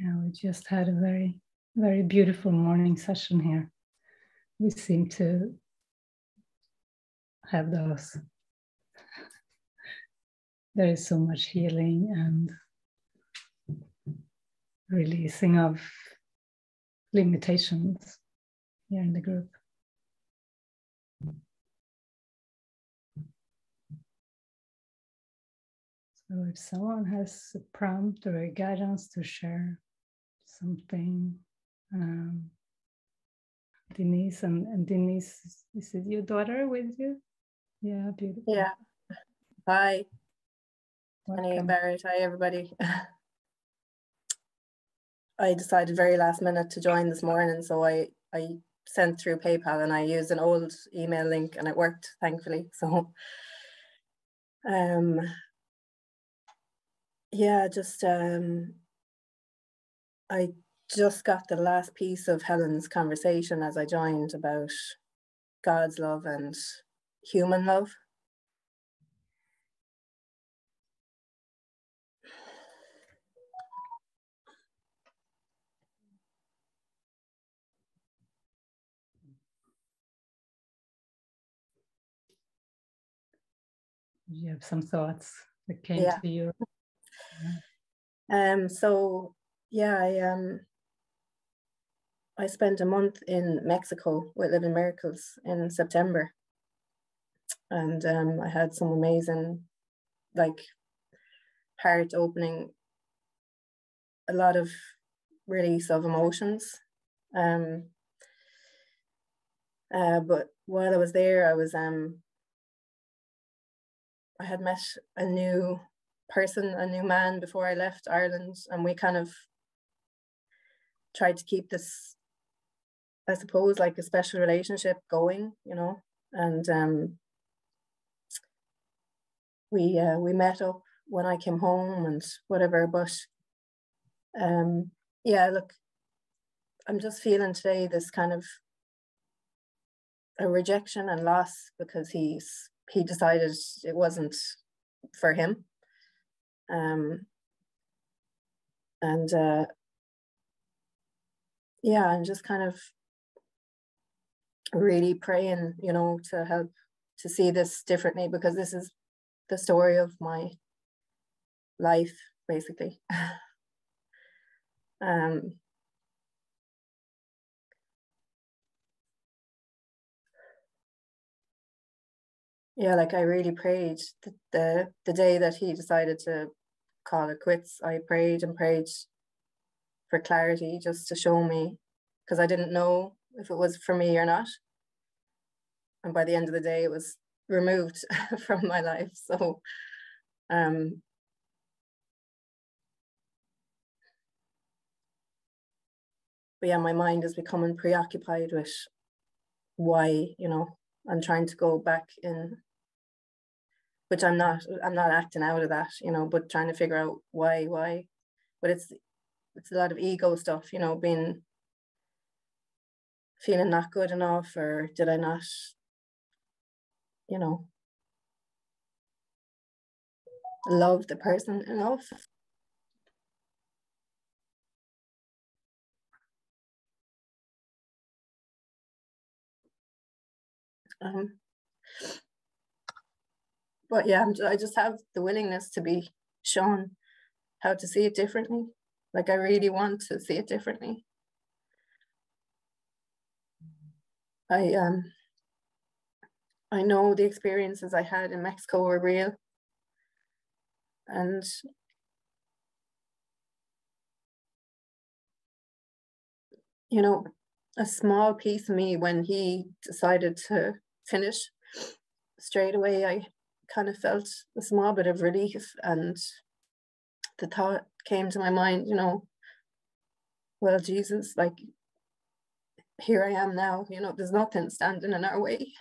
Yeah, we just had a very, very beautiful morning session here. We seem to have those. There is so much healing and releasing of limitations here in the group. So if someone has a prompt or a guidance to share something, Denise, and Denise, is it your daughter with you? Yeah, beautiful. Yeah. Hi. Jenny, Barrett, hi everybody. I decided very last minute to join this morning, so I sent through PayPal and I used an old email link and it worked, thankfully. So yeah, just I just got the last piece of Helen's conversation as I joined about God's love and human love. Did you have some thoughts that came to you? So yeah, I spent a month in Mexico with Living Miracles in September, and I had some amazing, like, heart opening, a lot of release of emotions. But while I was there, I had met a new person, a new man, before I left Ireland, and we kind of tried to keep this, I suppose, like a special relationship going, you know. And we met up when I came home and whatever, but yeah, look, I'm just feeling today this kind of a rejection and loss, because he decided it wasn't for him. Yeah, I'm just kind of really praying, you know, to help to see this differently, because this is the story of my life, basically. Yeah, like, I really prayed the day that he decided to call it quits. I prayed and prayed for clarity, just to show me, because I didn't know if it was for me or not. And by the end of the day, it was removed from my life. So but yeah, my mind is becoming preoccupied with why, you know. I'm trying to go back in, which I'm not acting out of that, you know, but trying to figure out why. But it's a lot of ego stuff, you know, feeling not good enough, or did I not, you know, love the person enough. But yeah, I just have the willingness to be shown how to see it differently. Like, I really want to see it differently. I know the experiences I had in Mexico were real, and you know, a small piece of me, when he decided to finish straight away, I kind of felt a small bit of relief, and the thought came to my mind, you know, well, Jesus, like, here I am now, you know, there's nothing standing in our way.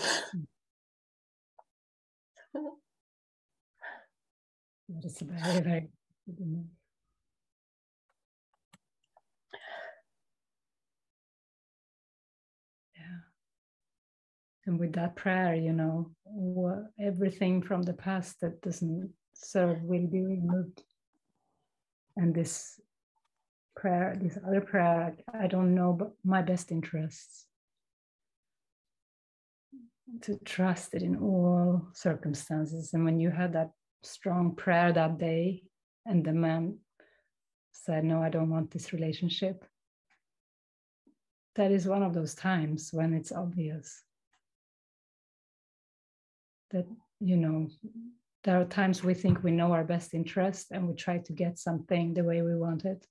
That is very, very good. And with that prayer, you know, everything from the past that doesn't serve will be removed. And this prayer, this other prayer, I don't know, but my best interests. To trust it in all circumstances. And when you had that strong prayer that day, and the man said, no, I don't want this relationship. That is one of those times when it's obvious. That, you know, there are times we think we know our best interest and we try to get something the way we want it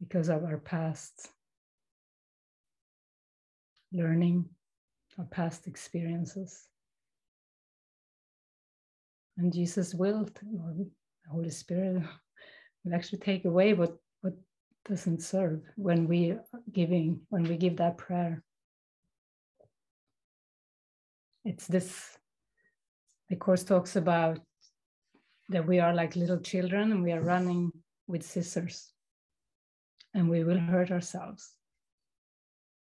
because of our past learning, our past experiences. And Jesus will, or the Holy Spirit will actually take away what doesn't serve when we are giving, when we give that prayer. It's this, the Course talks about that we are like little children and we are running with scissors and we will hurt ourselves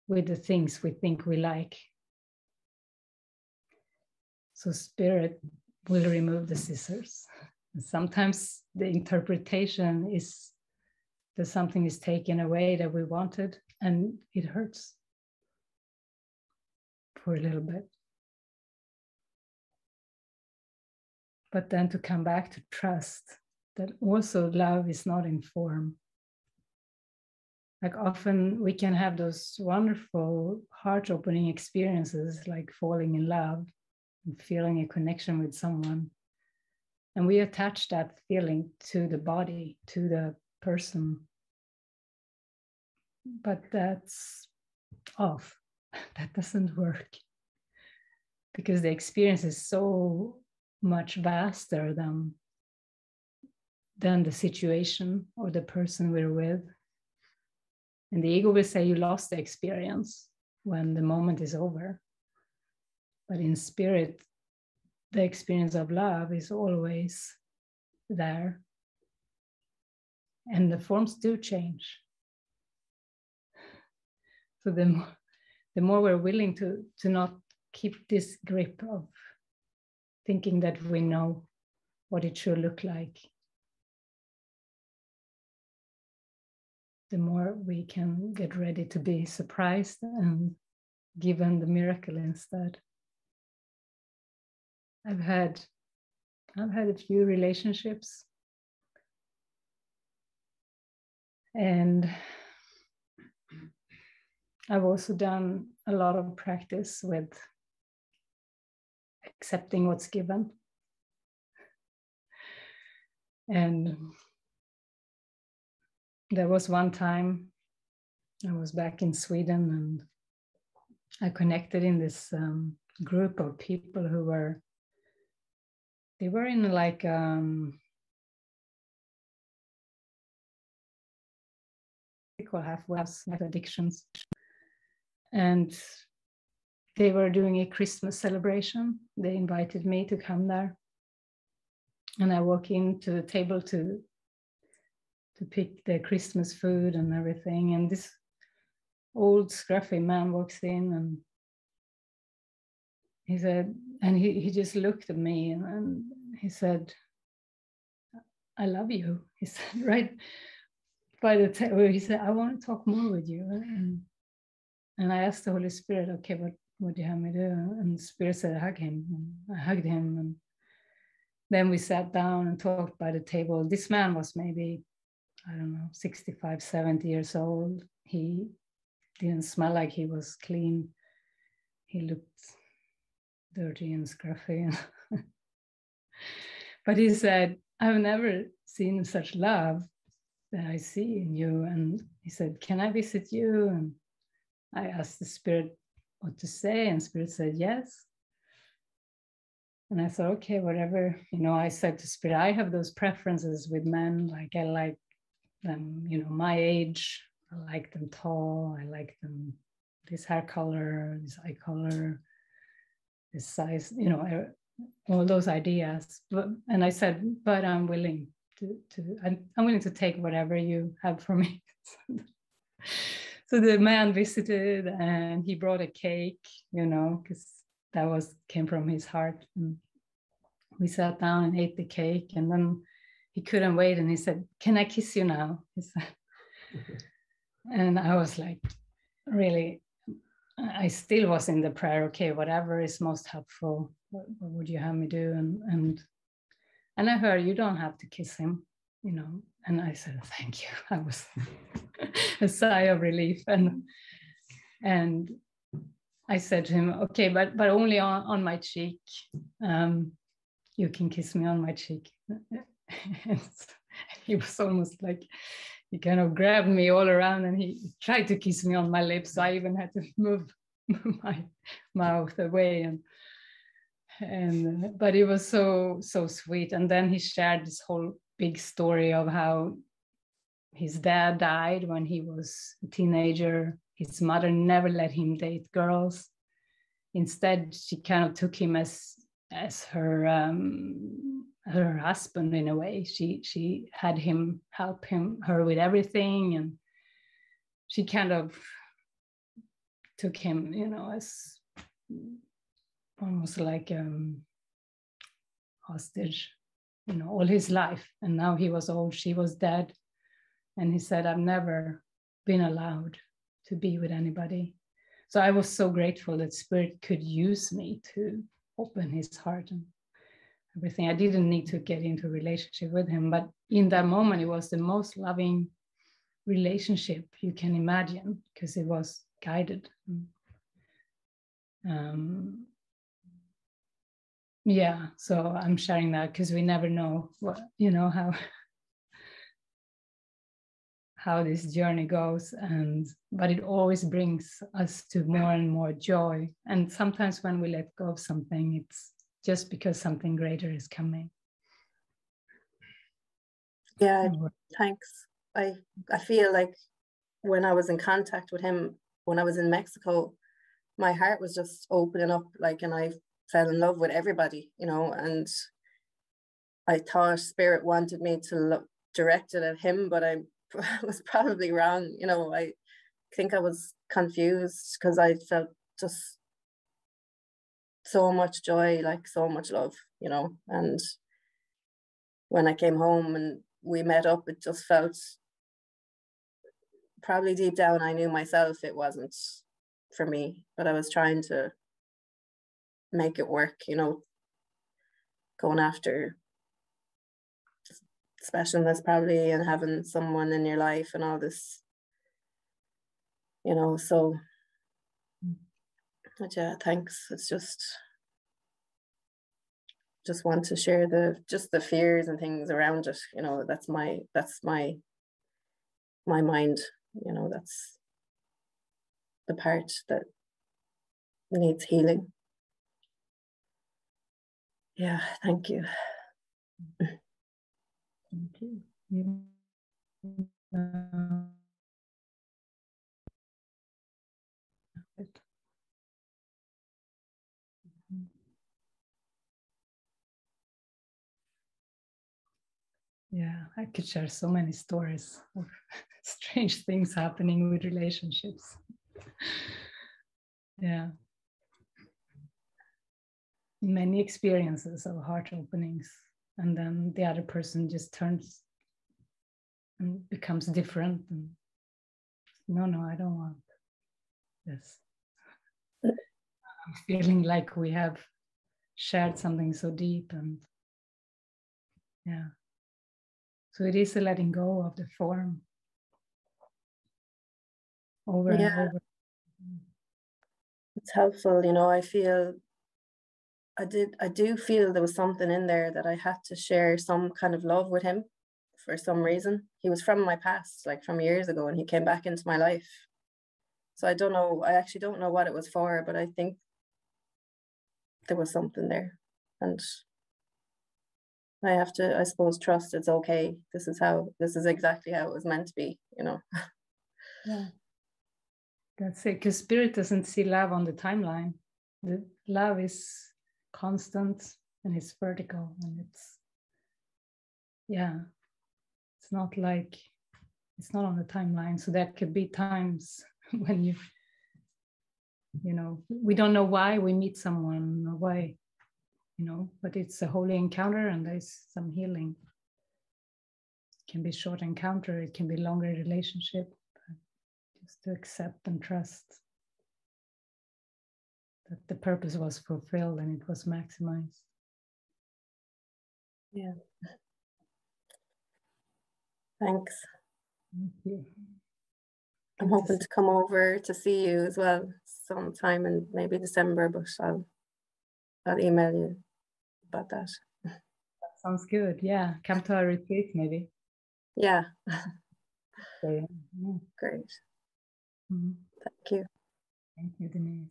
with the things we think we like. So Spirit will remove the scissors. And sometimes the interpretation is that something is taken away that we wanted and it hurts for a little bit. But then to come back to trust that also love is not in form. Like often we can have those wonderful heart-opening experiences like falling in love and feeling a connection with someone. And we attach that feeling to the body, to the person. But that's off. That doesn't work. Because the experience is so much vaster than the situation or the person we're with. And the ego will say you lost the experience when the moment is over. But in Spirit, the experience of love is always there. And the forms do change. So the more we're willing to not keep this grip of thinking that we know what it should look like, the more we can get ready to be surprised and given the miracle instead. I've had a few relationships, and I've also done a lot of practice with accepting what's given. And there was one time I was back in Sweden and I connected in this group of people who were, they were in like halfway house addictions, and they were doing a Christmas celebration. They invited me to come there. And I walk into the table to pick the Christmas food and everything. And this old scruffy man walks in and he said, and he just looked at me and he said, I love you. He said, right by the table, he said, I want to talk more with you. And I asked the Holy Spirit, okay, what do you have me do? And the Spirit said, hug him. And I hugged him. And then we sat down and talked by the table. This man was maybe, I don't know, 65, 70 years old. He didn't smell like he was clean. He looked dirty and scruffy. But he said, I've never seen such love that I see in you. And he said, can I visit you? And I asked the Spirit what to say, and Spirit said yes. And I thought, okay, whatever, you know. I said to Spirit, I have those preferences with men, like I like them, you know, my age, I like them tall, I like them this hair color, this eye color, his size, you know, all those ideas. But, and I said, but I'm willing to I'm willing to take whatever you have for me. So the man visited and he brought a cake, you know, because that was came from his heart. And we sat down and ate the cake, and then he couldn't wait and he said, "Can I kiss you now?" He said. And I was like, really, I still was in the prayer, okay, whatever is most helpful, what would you have me do? And I heard, "You don't have to kiss him, you know." And I said, "Thank you." I was a sigh of relief. And I said to him, "Okay, but only on my cheek. You can kiss me on my cheek." And he was almost like, he kind of grabbed me all around and he tried to kiss me on my lips. So I even had to move my mouth away. And but it was so sweet. And then he shared this whole big story of how his dad died when he was a teenager. His mother never let him date girls. Instead, she kind of took him as her husband in a way. She had him help her with everything, and she kind of took him, you know, as almost like hostage, you know, all his life. And now he was old, she was dead, and he said, "I've never been allowed to be with anybody." So I was so grateful that Spirit could use me to open his heart and everything. I didn't need to get into a relationship with him, but in that moment, it was the most loving relationship you can imagine, because it was guided. Yeah, so I'm sharing that because we never know what, you know, how this journey goes, but it always brings us to more and more joy. And sometimes when we let go of something, it's just because something greater is coming. Yeah, thanks. I feel like when I was in contact with him, when I was in Mexico, my heart was just opening up, like, and I fell in love with everybody, you know, and I thought Spirit wanted me to look directed at him, but I was probably wrong. You know, I think I was confused because I felt just so much joy, like so much love, you know. And when I came home and we met up, it just felt, probably deep down I knew myself it wasn't for me, but I was trying to make it work, you know, going after specialness probably, and having someone in your life and all this, you know. So but yeah, thanks. It's just want to share the fears and things around it, you know. That's my mind, you know. That's the part that needs healing. Yeah, thank you. Thank you. Yeah, I could share so many stories of strange things happening with relationships. Yeah. Many experiences of heart openings, and then the other person just turns and becomes different, and no, I don't want this. I'm feeling like we have shared something so deep. And yeah, so it is a letting go of the form over and over. It's helpful, you know. I do feel there was something in there that I had to share some kind of love with him for some reason. He was from my past, like from years ago, and he came back into my life. So I don't know, I actually don't know what it was for, but I think there was something there. And I have to, I suppose, trust it's okay. This is exactly how it was meant to be, you know. Yeah. That's it, because Spirit doesn't see love on the timeline. love is constant and it's vertical, and it's, yeah, it's not like, it's not on the timeline. So there could be times when you, you know, we don't know why we meet someone or why, you know, but it's a holy encounter and there's some healing. It can be short encounter, it can be longer relationship, but just to accept and trust that the purpose was fulfilled and it was maximized. Yeah. Thanks. Thank you. I'm hoping to come over to see you as well sometime in maybe December, but I'll email you about that. That sounds good. Yeah. Come to our retreat maybe. Yeah. So, yeah. Great. Mm-hmm. Thank you. Thank you, Denise.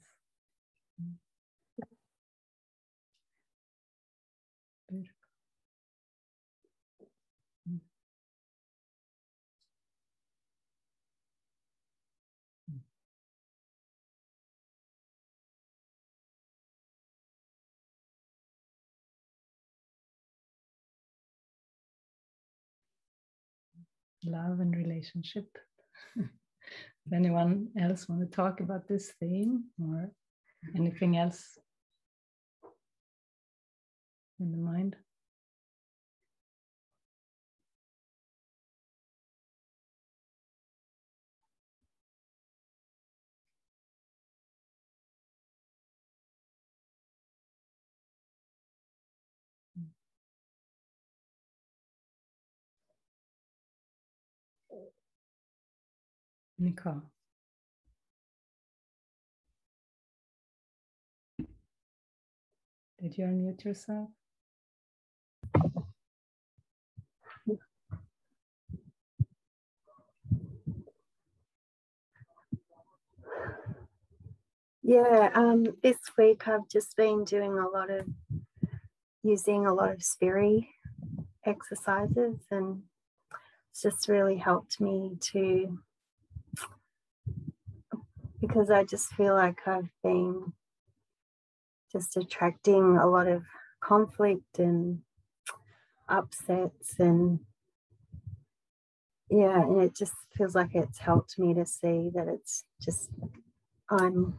Beautiful. Love and relationship. If anyone else want to talk about this theme or anything else in the mind? Nicole. Did you unmute yourself? Yeah, this week I've just been doing a lot of, using a lot of Spiri exercises, and it's just really helped me to, because I just feel like I've been just attracting a lot of conflict and upsets, and yeah, and it just feels like it's helped me to see that it's just, I'm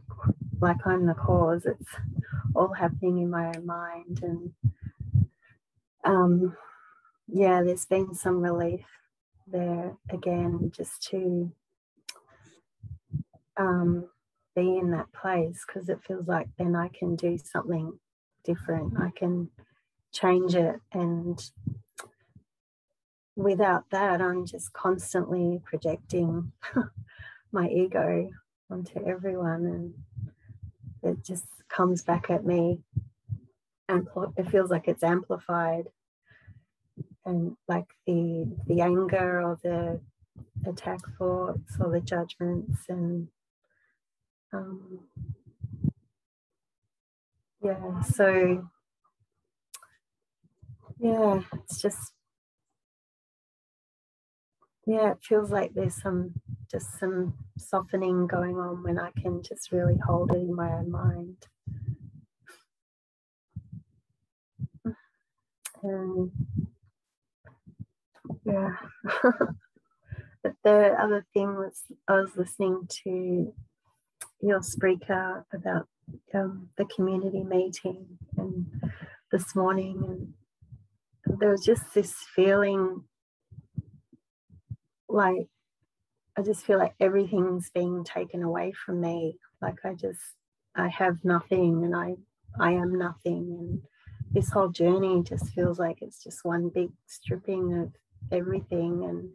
like, I'm the cause, it's all happening in my own mind. And yeah, there's been some relief there again, just to be in that place, because it feels like then I can do something different, I can change it. And without that, I'm just constantly projecting my ego onto everyone, and it just comes back at me, and it feels like it's amplified, and like the anger or the attack thoughts or the judgments. And yeah, so yeah, it's just, yeah, it feels like there's some, just some softening going on when I can just really hold it in my own mind. And yeah, but the other thing was, I was listening to your speaker about the community meeting and this morning, and there was just this feeling like, I just feel like everything's being taken away from me, like I have nothing, and I am nothing, and this whole journey just feels like it's just one big stripping of everything. And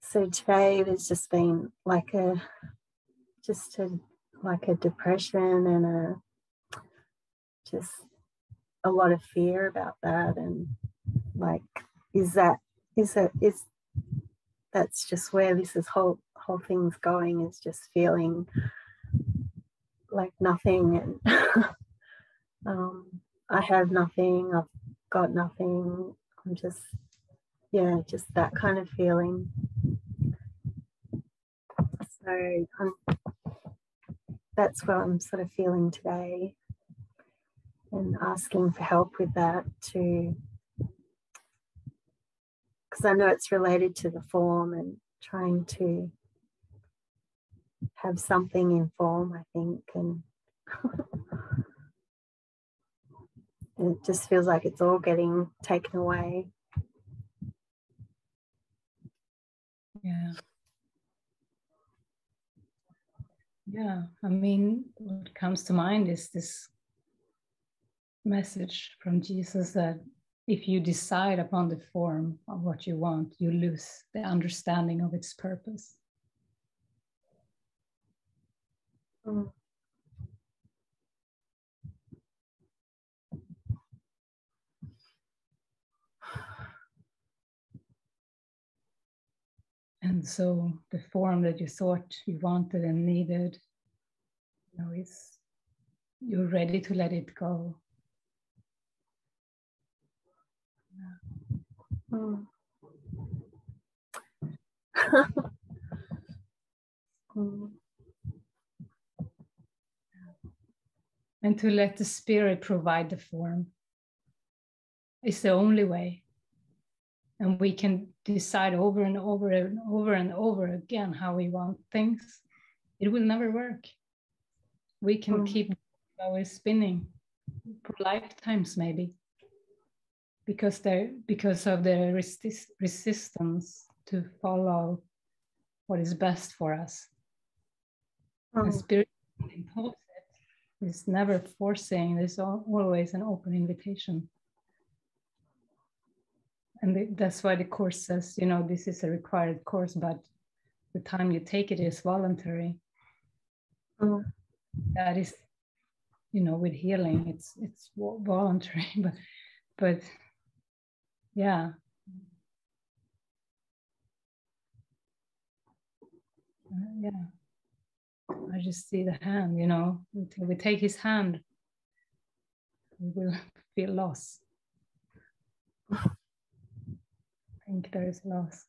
so today there's just been like a depression and a lot of fear about that, and like, that's just where this is whole thing's going, is just feeling like nothing, and I have nothing, I've got nothing, I'm just, yeah, just that kind of feeling. So that's what I'm sort of feeling today, and asking for help with that too, because I know it's related to the form, and trying to have something in form, I think, and and it just feels like it's all getting taken away. Yeah. Yeah, I mean, what comes to mind is this message from Jesus that if you decide upon the form of what you want, you lose the understanding of its purpose. Mm. And so the form that you thought you wanted and needed, you know, is you're ready to let it go. Yeah. Mm. Mm. And to let the spirit provide the form is the only way. And we can decide over and over and over and over again how we want things. It will never work. We can keep our spinning for lifetimes maybe, because of the resistance to follow what is best for us. The spirit doesn't impose it. It's never forcing. There's always an open invitation. And that's why the course says, you know, this is a required course, but the time you take it is voluntary. Mm. That is, you know, with healing, it's voluntary, but yeah. Yeah. I just see the hand, you know, until we take his hand, we will feel loss. I think there is loss.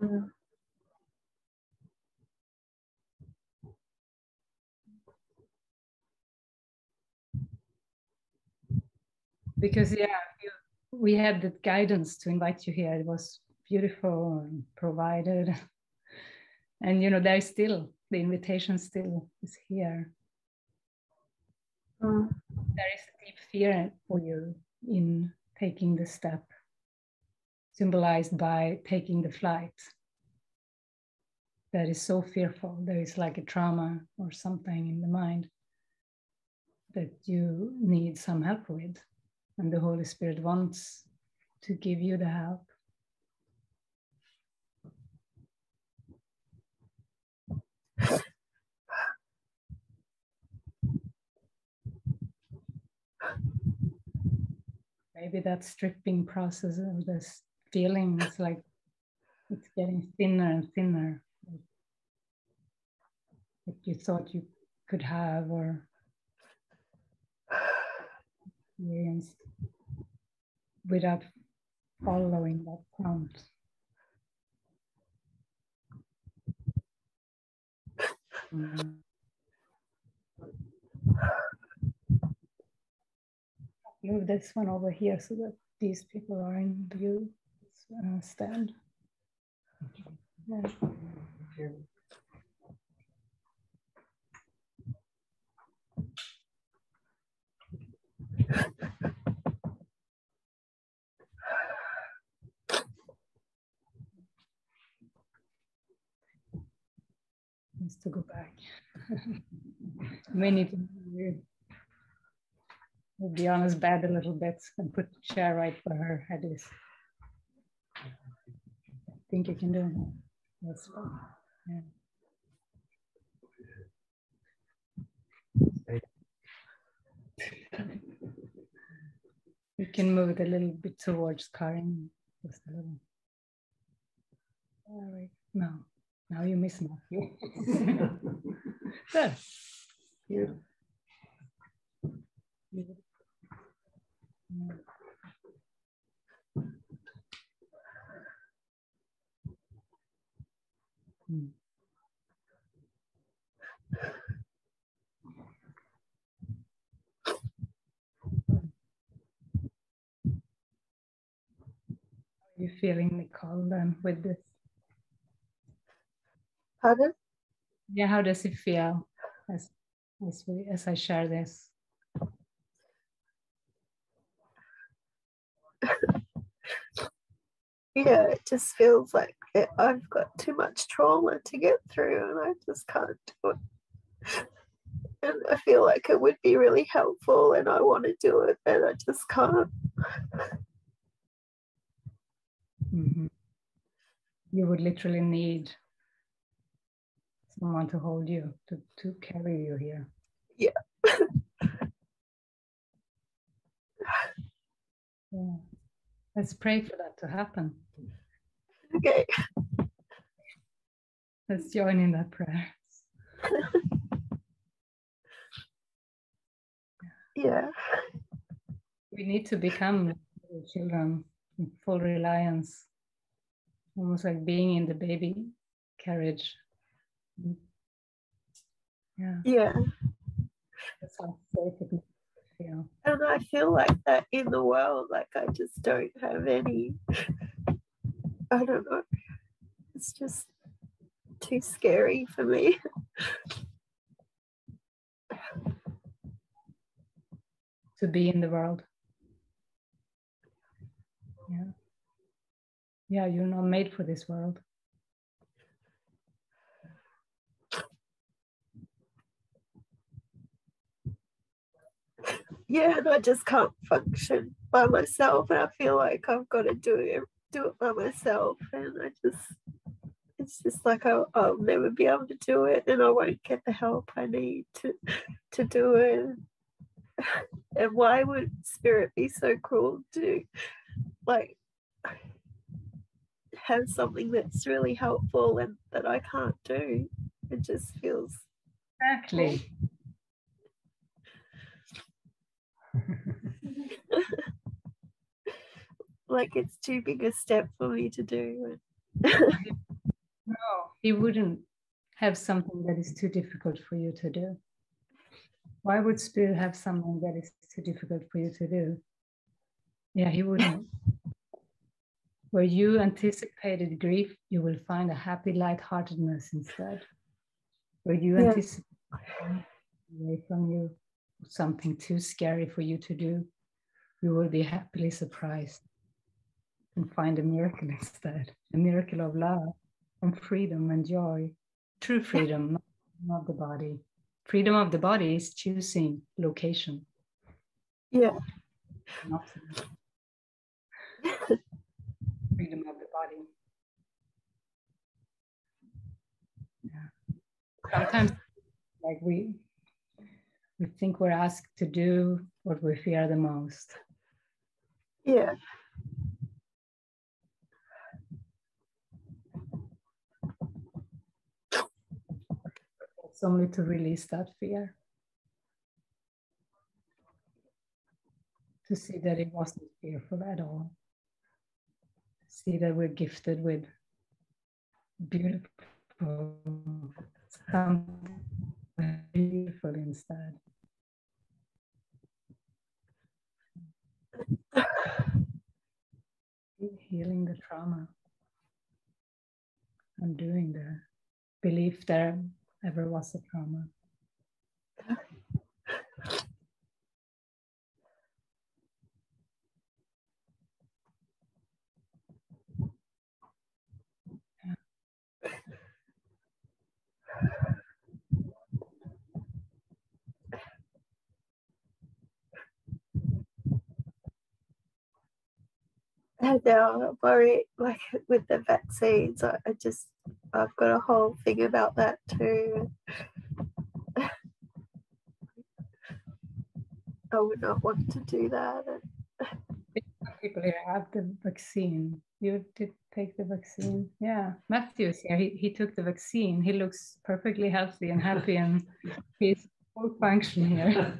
Mm. Because yeah, we had the guidance to invite you here. It was beautiful and provided, and you know there is still the invitation. Still is here. Mm. There is a deep fear for you in taking the step, symbolized by taking the flight. That is so fearful. There is like a trauma or something in the mind that you need some help with. And the Holy Spirit wants to give you the help. Maybe that stripping process of this feeling, it's like it's getting thinner and thinner that you thought you could have or experienced without following that prompt. Move this one over here so that these people are in view. Stand. Yeah. Needs to go back. We need to move Diana's bed a little bit and put the chair right where her head is. I think you can do it. Yes. Yeah. You can move it a little bit towards Karin. Just a little. All right. Now you miss Matthew. There. Yeah. Yeah. you're feeling, Nicole, with this? Pardon? Yeah, how does it feel as I share this? Yeah, it just feels like I've got too much trauma to get through and I just can't do it. And I feel like it would be really helpful and I want to do it and I just can't. Mm-hmm. You would literally need someone to hold you, to carry you here. Yeah. Yeah. Let's pray for that to happen. Okay. Let's join in that prayer. Yeah. We need to become children in full reliance, almost like being in the baby carriage. Yeah. Yeah. That's how safe it is. Yeah. And I feel like that in the world, like I just don't have any, I don't know, it's just too scary for me. To be in the world. Yeah. Yeah, you're not made for this world. Yeah, and I just can't function by myself, and I feel like I've got to do it by myself, and it's just like I'll never be able to do it, and I won't get the help I need to do it. And why would Spirit be so cruel to, like, have something that's really helpful and that I can't do? It just feels... Exactly. Like it's too big a step for me to do. No, he wouldn't have something that is too difficult for you to do. Why would Spirit have something that is too difficult for you to do? Yeah, he wouldn't. Where you anticipated grief, you will find a happy lightheartedness instead. Where you anticipate away from you something too scary for you to do, you will be happily surprised and find a miracle instead, a miracle of love and freedom and joy, true freedom, not of the body. Freedom of the body is choosing location. Yeah. Freedom of the body. Yeah. Sometimes, like we think we're asked to do what we fear the most. Yeah. It's only to release that fear. To see that it wasn't fearful at all. See that we're gifted with beautiful something beautiful instead. Healing the trauma and doing the belief there ever was a trauma. And now I worry, like with the vaccines, I've got a whole thing about that too. I would not want to do that. People here have the vaccine. You did take the vaccine. Yeah, Matthew's here. He took the vaccine. He looks perfectly healthy and happy, and he's full function here.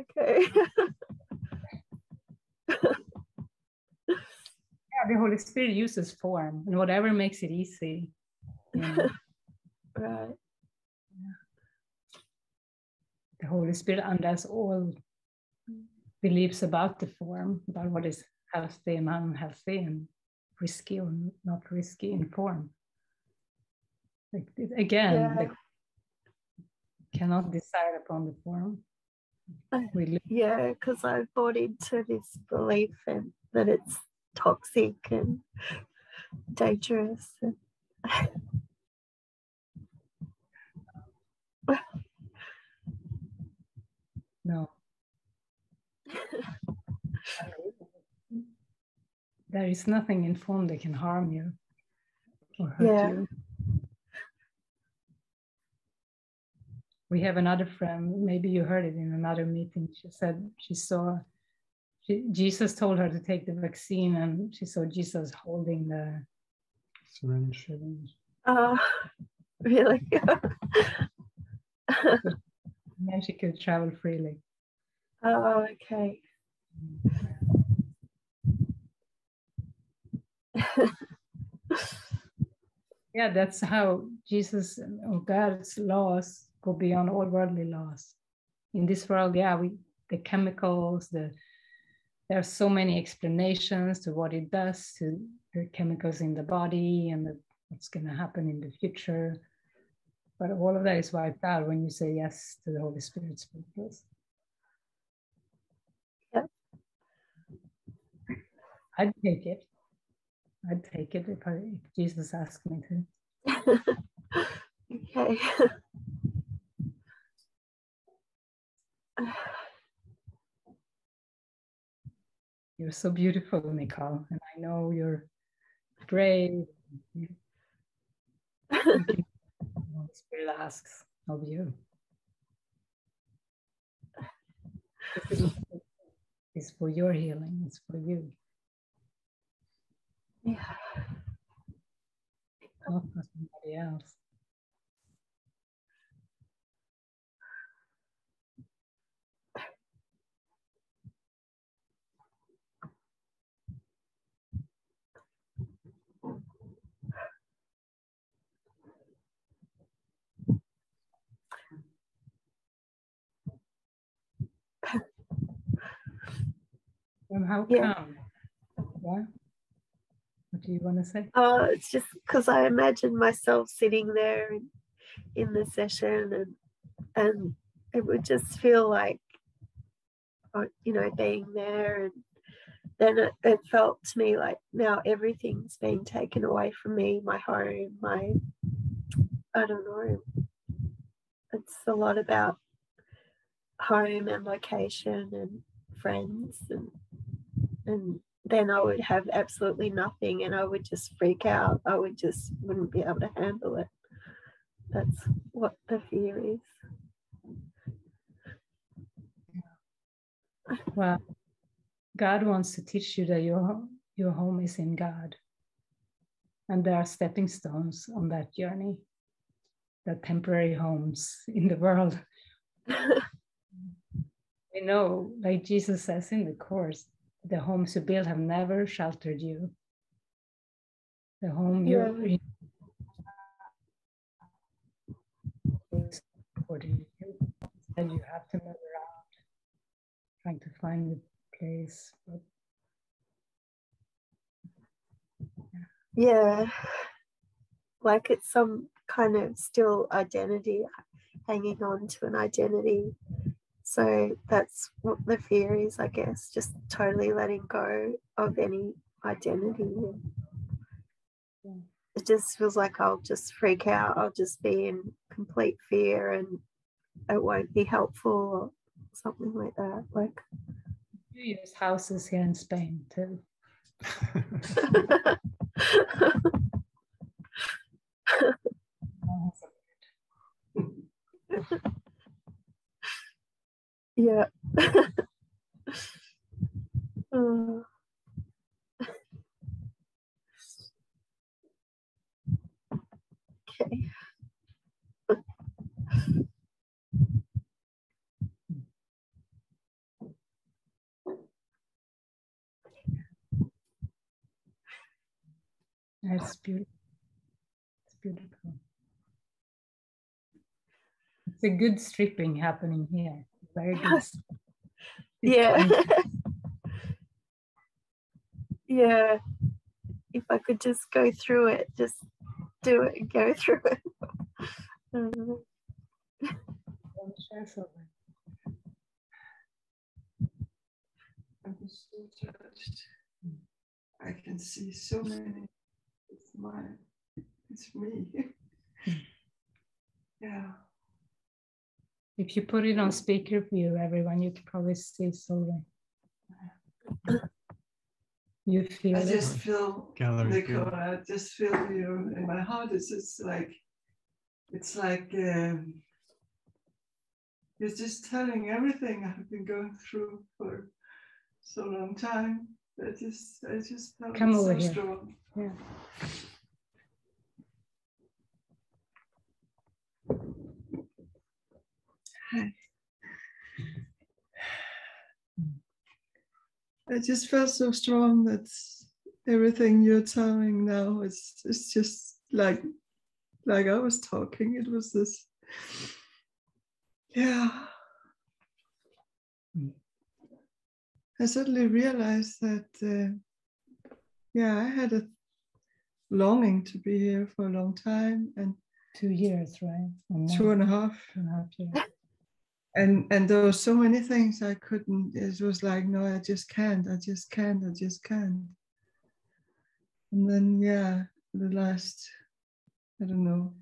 Okay. Yeah, the Holy Spirit uses form and whatever makes it easy. Yeah. Right. Yeah. The Holy Spirit undoes all beliefs about the form, about what is healthy and unhealthy and risky or not risky informed. Like, again, like, cannot decide upon the form. Yeah, because I've bought into this belief and that it's toxic and dangerous. And no. There is nothing in form that can harm you or hurt you. We have another friend, maybe you heard it in another meeting. She said she saw, Jesus told her to take the vaccine and she saw Jesus holding the syringe. Oh, really? Then she could travel freely. Oh, okay. Yeah, that's how Jesus or God's laws go beyond all worldly laws. In this world, the chemicals, there are so many explanations to what it does to the chemicals in the body and what's going to happen in the future. But all of that is wiped out when you say yes to the Holy Spirit's purpose. Yeah. I'd take it. I'd take it if Jesus asked me to. Okay. You're so beautiful, Nicole, and I know you're brave. You can, the Spirit asks of you. It's for your healing. It's for you. Yeah. Not for somebody else. And how come? Yeah. What do you want to say? Oh, it's just because I imagine myself sitting there in the session, and it would just feel like, you know, being there. And then it felt to me like now everything's being taken away from me, my home, my, I don't know. It's a lot about home and location and friends, and then I would have absolutely nothing and I would just freak out. I would just wouldn't be able to handle it. That's what the fear is. Well, God wants to teach you that your home is in God, and there are stepping stones on that journey, the temporary homes in the world. You know, like Jesus says in the Course, the homes you build have never sheltered you. The home you're in is supporting you. And you have to move around, trying to find the place. But yeah, like it's some kind of still identity, hanging on to an identity. So that's what the fear is, I guess, just totally letting go of any identity. Yeah. It just feels like I'll just freak out. I'll just be in complete fear and it won't be helpful or something like that. Like, you use houses here in Spain too. Yeah. Okay. That's beautiful. It's beautiful. It's a good stripping happening here. Very good. Yeah. yeah, if I could just go through it, just do it and go through it. I'm so touched. I can see so many. It's me. Yeah. If you put it on speaker view, everyone, you can probably see Solveig. You feel I it? Just feel, Nicole, I just feel you in my heart. It's just like, you're just telling everything I've been going through for so long time. I just felt so strong. Yeah. Hi. I just felt so strong that everything you're telling now is just like I was talking. It was this, yeah. I suddenly realized that, yeah, I had a longing to be here for a long time, and 2 years, right? And 2.5. 2.5 years. And there were so many things I couldn't, it was like, no, I just can't. And then, yeah, the last, I don't know,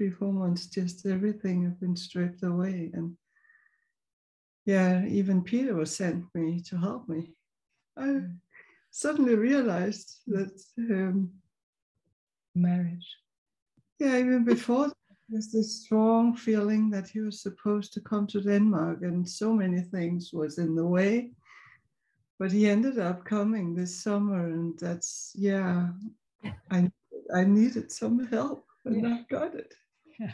3-4 months, just everything had been stripped away. And yeah, even Peter was sent me to help me. I suddenly realized that marriage. Yeah, even before, there's this strong feeling that he was supposed to come to Denmark, and so many things was in the way. But he ended up coming this summer, and that's, yeah, I needed some help, and yeah. I got it. Yeah.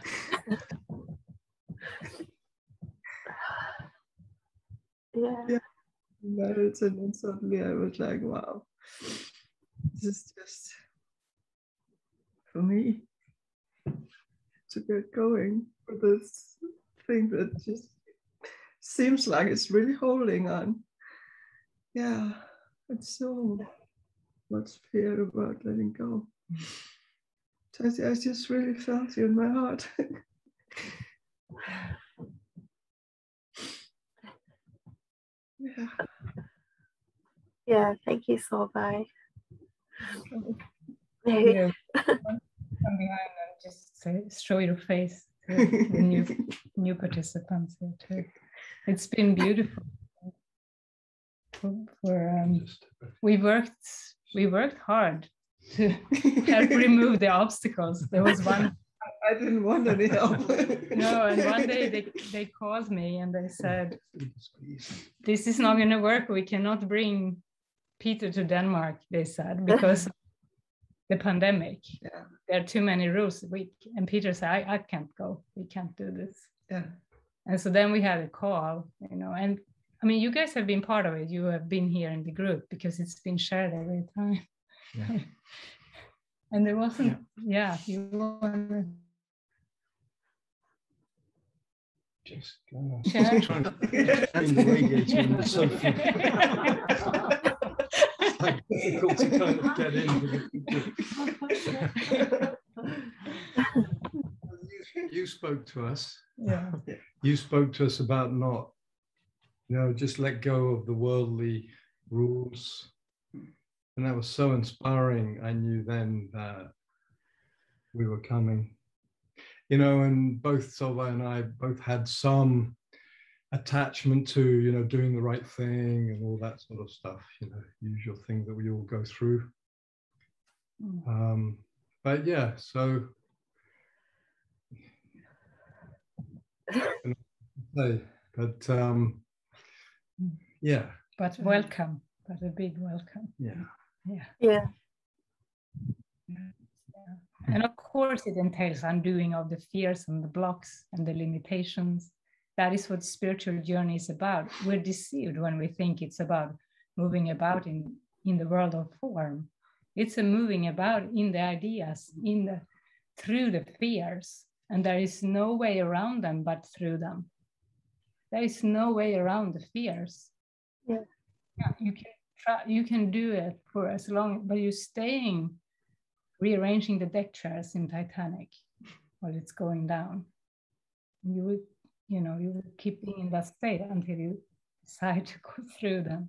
Yeah. Yeah. And then suddenly I was like, wow, this is just for me to get going for this thing that just seems like it's really holding on. Yeah, it's so much fear about letting go. So I just really felt you in my heart. Yeah. Yeah, thank you, Solveig. Yeah. From behind and just say, show your face to the new participants here too. It's been beautiful. For we worked hard to help remove the obstacles. There was one. I didn't want any help. No, and one day they called me and they said, "This is not going to work. We cannot bring Peter to Denmark," they said, because of the pandemic. Yeah. There are too many rules. And Peter said, I can't go. We can't do this. Yeah. And so then we had a call, you know, and I mean, you guys have been part of it. You have been here in the group because it's been shared every time. Yeah. And there wasn't, yeah, you wanna just go. Yeah. Trying to the radiator on the sofa. It's like difficult to kind of get in. You spoke to us. Yeah. You spoke to us about not, you know, just let go of the worldly rules. And that was so inspiring. I knew then that we were coming. You know, and both Solveig and I both had some attachment to, you know, doing the right thing and all that sort of stuff, you know, usual thing that we all go through. Mm. But yeah, so yeah. But welcome, but a big welcome. Yeah. Yeah. Yeah. And of course it entails undoing of the fears and the blocks and the limitations. That is what spiritual journey is about. We're deceived when we think it's about moving about in the world of form. It's a moving about in the ideas, through the fears, and there is no way around them but through them. There is no way around the fears. Yeah. Yeah, you can you can do it for as long, but you're staying rearranging the deck chairs in Titanic while it's going down. You would, you know, you would keep being in that state until you decide to go through them.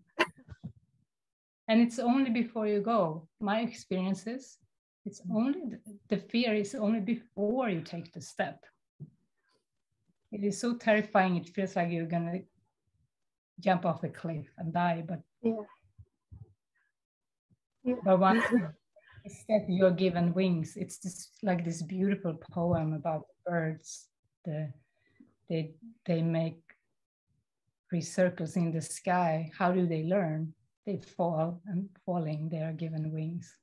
And it's only before you go. My experiences, it's only the fear is only before you take the step. It is so terrifying. It feels like you're gonna jump off a cliff and die. But but once step you're given wings, it's just like this beautiful poem about birds. They make three circles in the sky. How do they learn? They fall, and falling, they are given wings.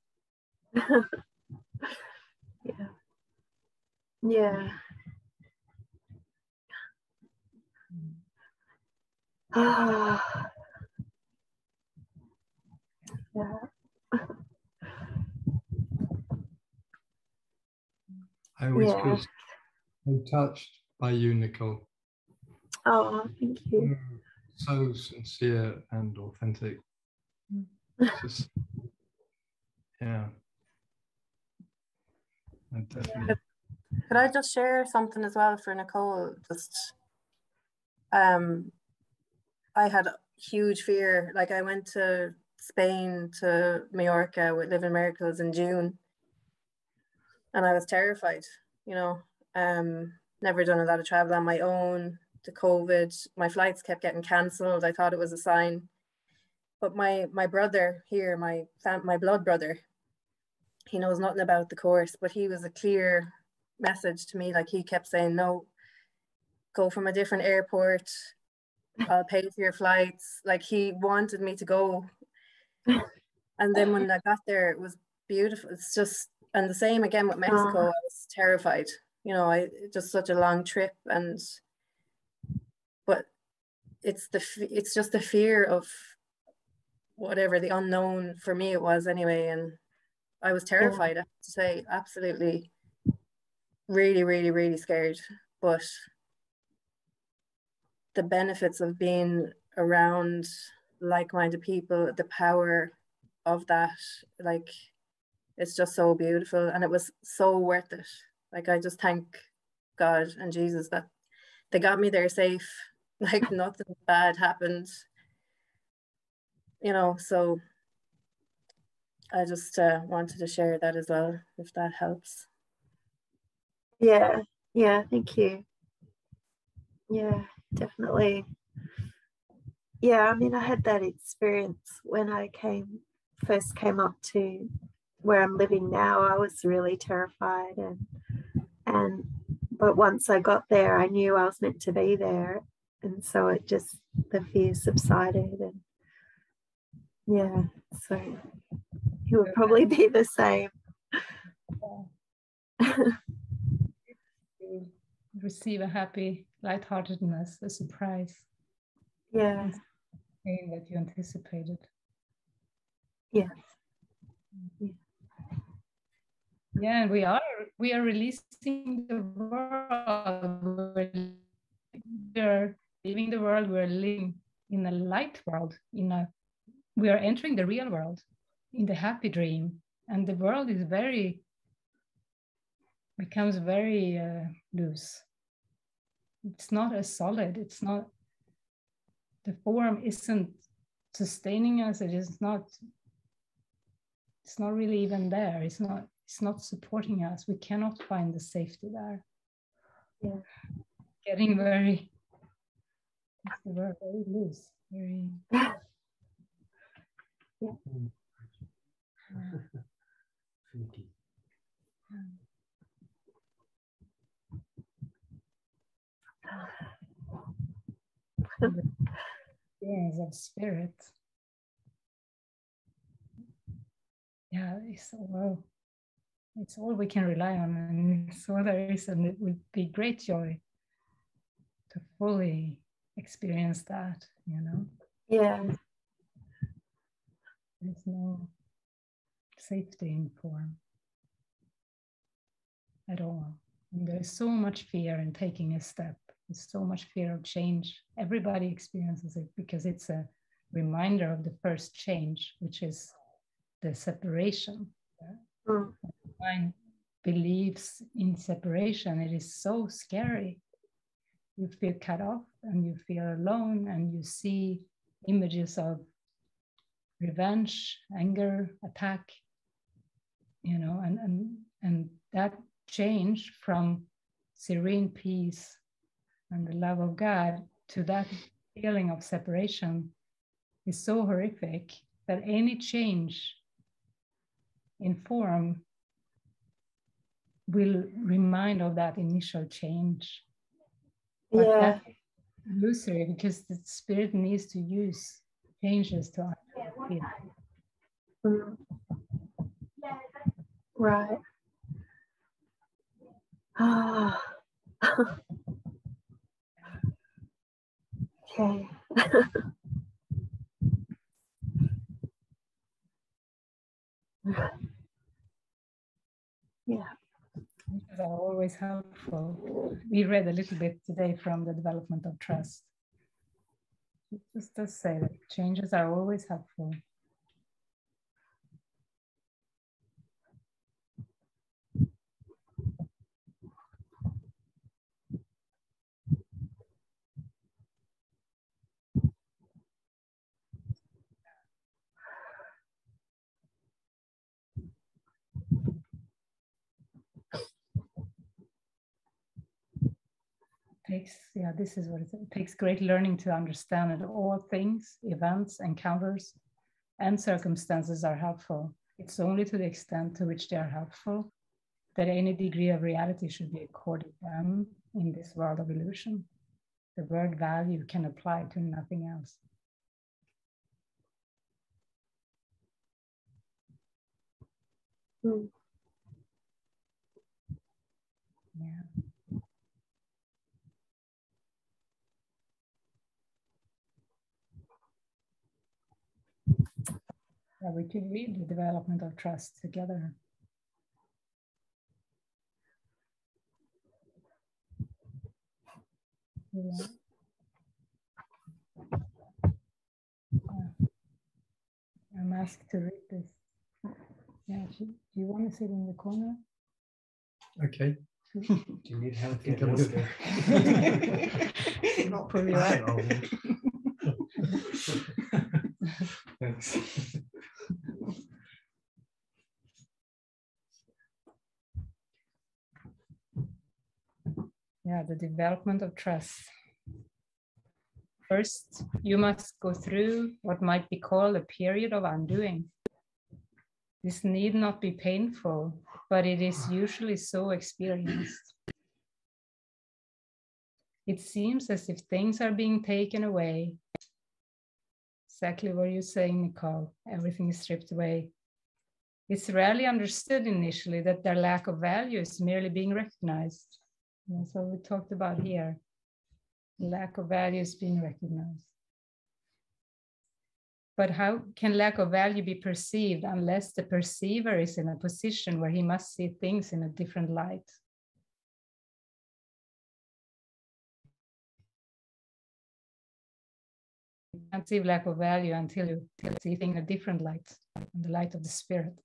I was just so touched by you, Nicole. Oh, thank you. So sincere and authentic. Just, Could I just share something as well for Nicole? Just, I had huge fear. Like, I went to Spain, to Mallorca with Living Miracles in June, and I was terrified, you know. Never done a lot of travel on my own. The COVID, my flights kept getting cancelled. I thought it was a sign. But my brother here, my blood brother, he knows nothing about the course, but he was a clear message to me. Like, he kept saying, no, go from a different airport. I'll pay for your flights. Like, he wanted me to go. And then when I got there, it was beautiful. It's just, and the same again with Mexico. I was terrified. You know, just such a long trip, and but it's just the fear of whatever, the unknown, for me it was anyway, and I was terrified. I have to say, absolutely, really, really, really scared. But the benefits of being around like-minded people, the power of that, like, it's just so beautiful, and it was so worth it. Like, I just thank God and Jesus that they got me there safe. Like, nothing bad happened, you know. So I just wanted to share that as well, if that helps. Thank you. Definitely. I mean, I had that experience when I first came up to where I'm living now. I was really terrified, but once I got there, I knew I was meant to be there, and so it just, the fear subsided. And so it would probably be the same. Receive a happy lightheartedness, a surprise. Pain that you anticipated. Yeah, we are releasing the world. We are leaving the world. We're living in a light world. We are entering the real world, in the happy dream, and the world is becomes very loose. It's not as solid. It's not, the form isn't sustaining us. It is not. It's not really even there. It's not supporting us. We cannot find the safety there. Getting very loose. Very. Of spirit. It's all we can rely on, and so there is, and it would be great joy to fully experience that, you know. There's no safety in form at all, and there is so much fear in taking a step. There's so much fear of change. Everybody experiences it because it's a reminder of the first change, which is the separation. Mm. When mind believes in separation, it is so scary. You feel cut off and you feel alone, and you see images of revenge, anger, attack, you know, and that change from serene peace and the love of God to that feeling of separation is so horrific that any change in form will remind of that initial change. But yeah, that's illusory, because the spirit needs to use changes to understand. Mm. Right. Ah. Okay. Yeah. Are always helpful. We read a little bit today from the development of trust. It just does say that changes are always helpful. Yeah, this is what it says. It takes great learning to understand that all things, events, encounters, and circumstances are helpful. It's only to the extent to which they are helpful that any degree of reality should be accorded them in this world of illusion. The word value can apply to nothing else. Mm. Yeah. Yeah, we could read the development of trust together. Yeah. I'm asked to read this. Yeah, do you want to sit in the corner? Okay. Do you need help? I think I'm good. Not for you. Thanks. Yeah, the development of trust. First, you must go through what might be called a period of undoing. This need not be painful, but it is usually so experienced. It seems as if things are being taken away. Exactly what you're saying, Nicole. Everything is stripped away. It's rarely understood initially that their lack of value is merely being recognized. And that's what we talked about here. Lack of value is being recognized. But how can lack of value be perceived unless the perceiver is in a position where he must see things in a different light? You can't see lack of value until you see things in a different light, in the light of the spirit.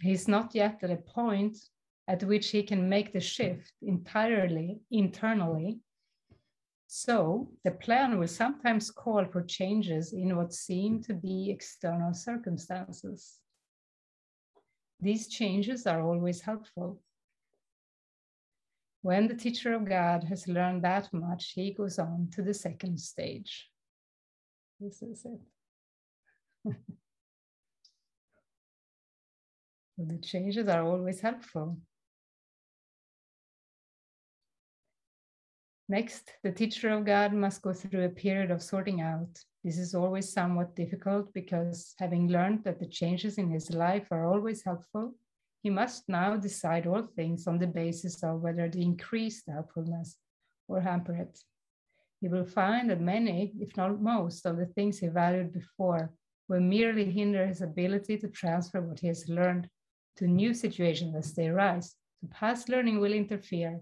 He's not yet at a point at which he can make the shift entirely internally. So the plan will sometimes call for changes in what seem to be external circumstances. These changes are always helpful. When the teacher of God has learned that much, he goes on to the second stage. This is it. The changes are always helpful. Next, the teacher of God must go through a period of sorting out. This is always somewhat difficult because, having learned that the changes in his life are always helpful, he must now decide all things on the basis of whether they increase the helpfulness or hamper it. He will find that many, if not most, of the things he valued before will merely hinder his ability to transfer what he has learned to new situations as they arise. So past learning will interfere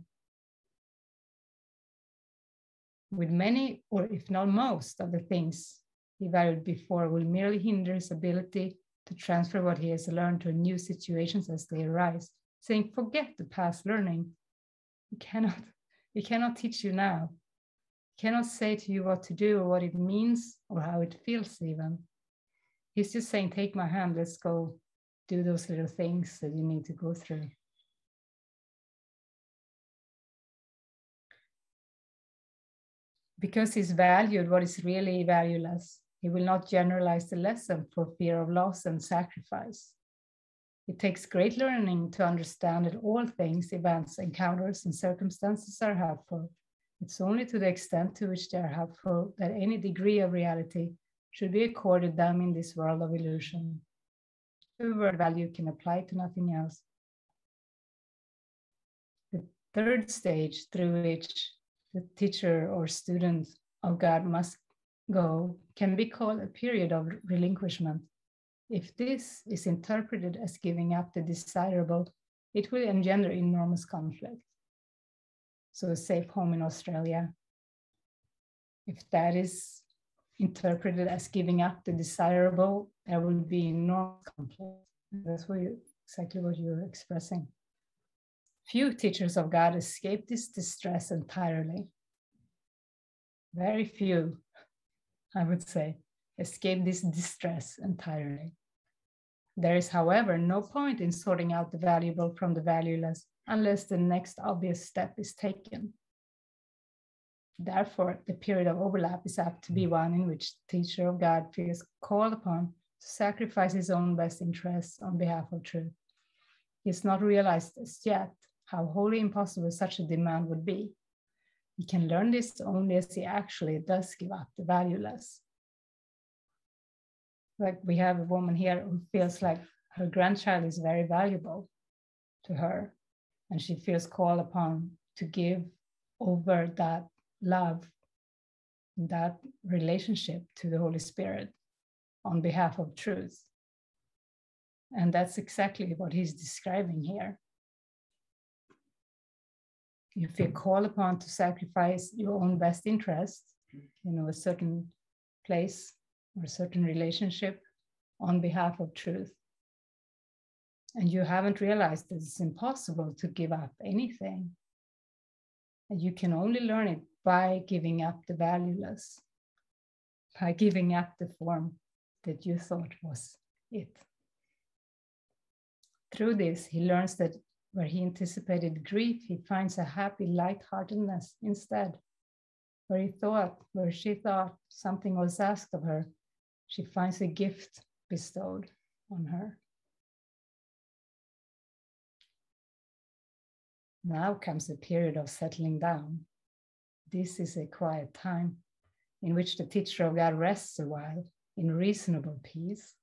with many, or if not most, of the things he varied before will merely hinder his ability to transfer what he has learned to new situations as they arise, saying, forget the past learning. We cannot teach you now. He cannot say to you what to do or what it means or how it feels even. He's just saying, take my hand, let's go do those little things that you need to go through. Because he's valued what is really valueless, he will not generalize the lesson for fear of loss and sacrifice. It takes great learning to understand that all things, events, encounters, and circumstances are helpful. It's only to the extent to which they are helpful that any degree of reality should be accorded them in this world of illusion. The word value can apply to nothing else. The third stage through which the teacher or student of God must go can be called a period of relinquishment. If this is interpreted as giving up the desirable, it will engender enormous conflict. So a safe home in Australia, if that is interpreted as giving up the desirable, there will be enormous conflict. That's what exactly what you're expressing. Few teachers of God escape this distress entirely. Very few, I would say, escape this distress entirely. There is, however, no point in sorting out the valuable from the valueless unless the next obvious step is taken. Therefore, the period of overlap is apt to be one in which the teacher of God feels called upon to sacrifice his own best interests on behalf of truth. He has not realized as yet how wholly impossible such a demand would be. He can learn this only as he actually does give up the valueless. Like we have a woman here who feels like her grandchild is very valuable to her, and she feels called upon to give over that love, that relationship to the Holy Spirit on behalf of truth. And that's exactly what he's describing here. You feel called upon to sacrifice your own best interest, you know, a certain place or a certain relationship on behalf of truth. And you haven't realized that it's impossible to give up anything. And you can only learn it by giving up the valueless, by giving up the form that you thought was it. Through this, he learns that where he anticipated grief, he finds a happy lightheartedness instead. Where he thought, where she thought something was asked of her, she finds a gift bestowed on her. Now comes the period of settling down. This is a quiet time in which the teacher of God rests a while in reasonable peace.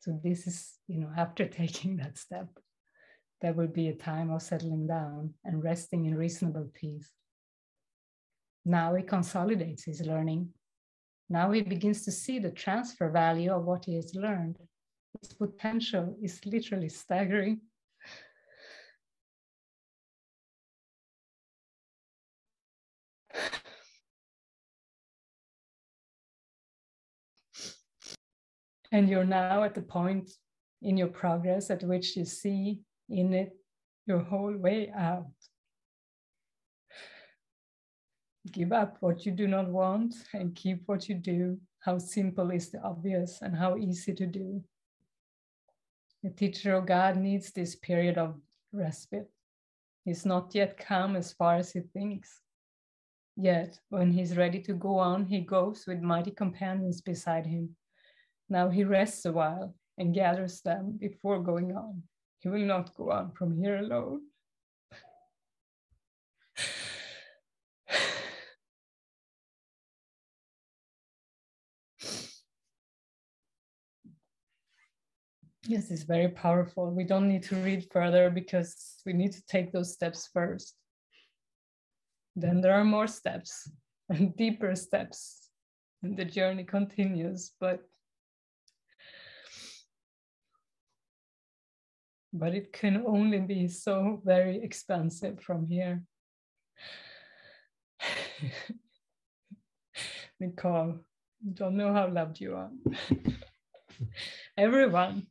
So this is, you know, after taking that step, there will be a time of settling down and resting in reasonable peace. Now he consolidates his learning. Now he begins to see the transfer value of what he has learned. Its potential is literally staggering. And you're now at the point in your progress at which you see in it your whole way out. Give up what you do not want and keep what you do. How simple is the obvious and how easy to do. The teacher of God needs this period of respite. He's not yet come as far as he thinks. Yet, when he's ready to go on, he goes with mighty companions beside him. Now he rests a while and gathers them before going on. He will not go on from here alone. Yes, it's very powerful. We don't need to read further because we need to take those steps first. Then there are more steps and deeper steps, and the journey continues, but it can only be so very expansive from here. Nicole, don't know how loved you are. everyone,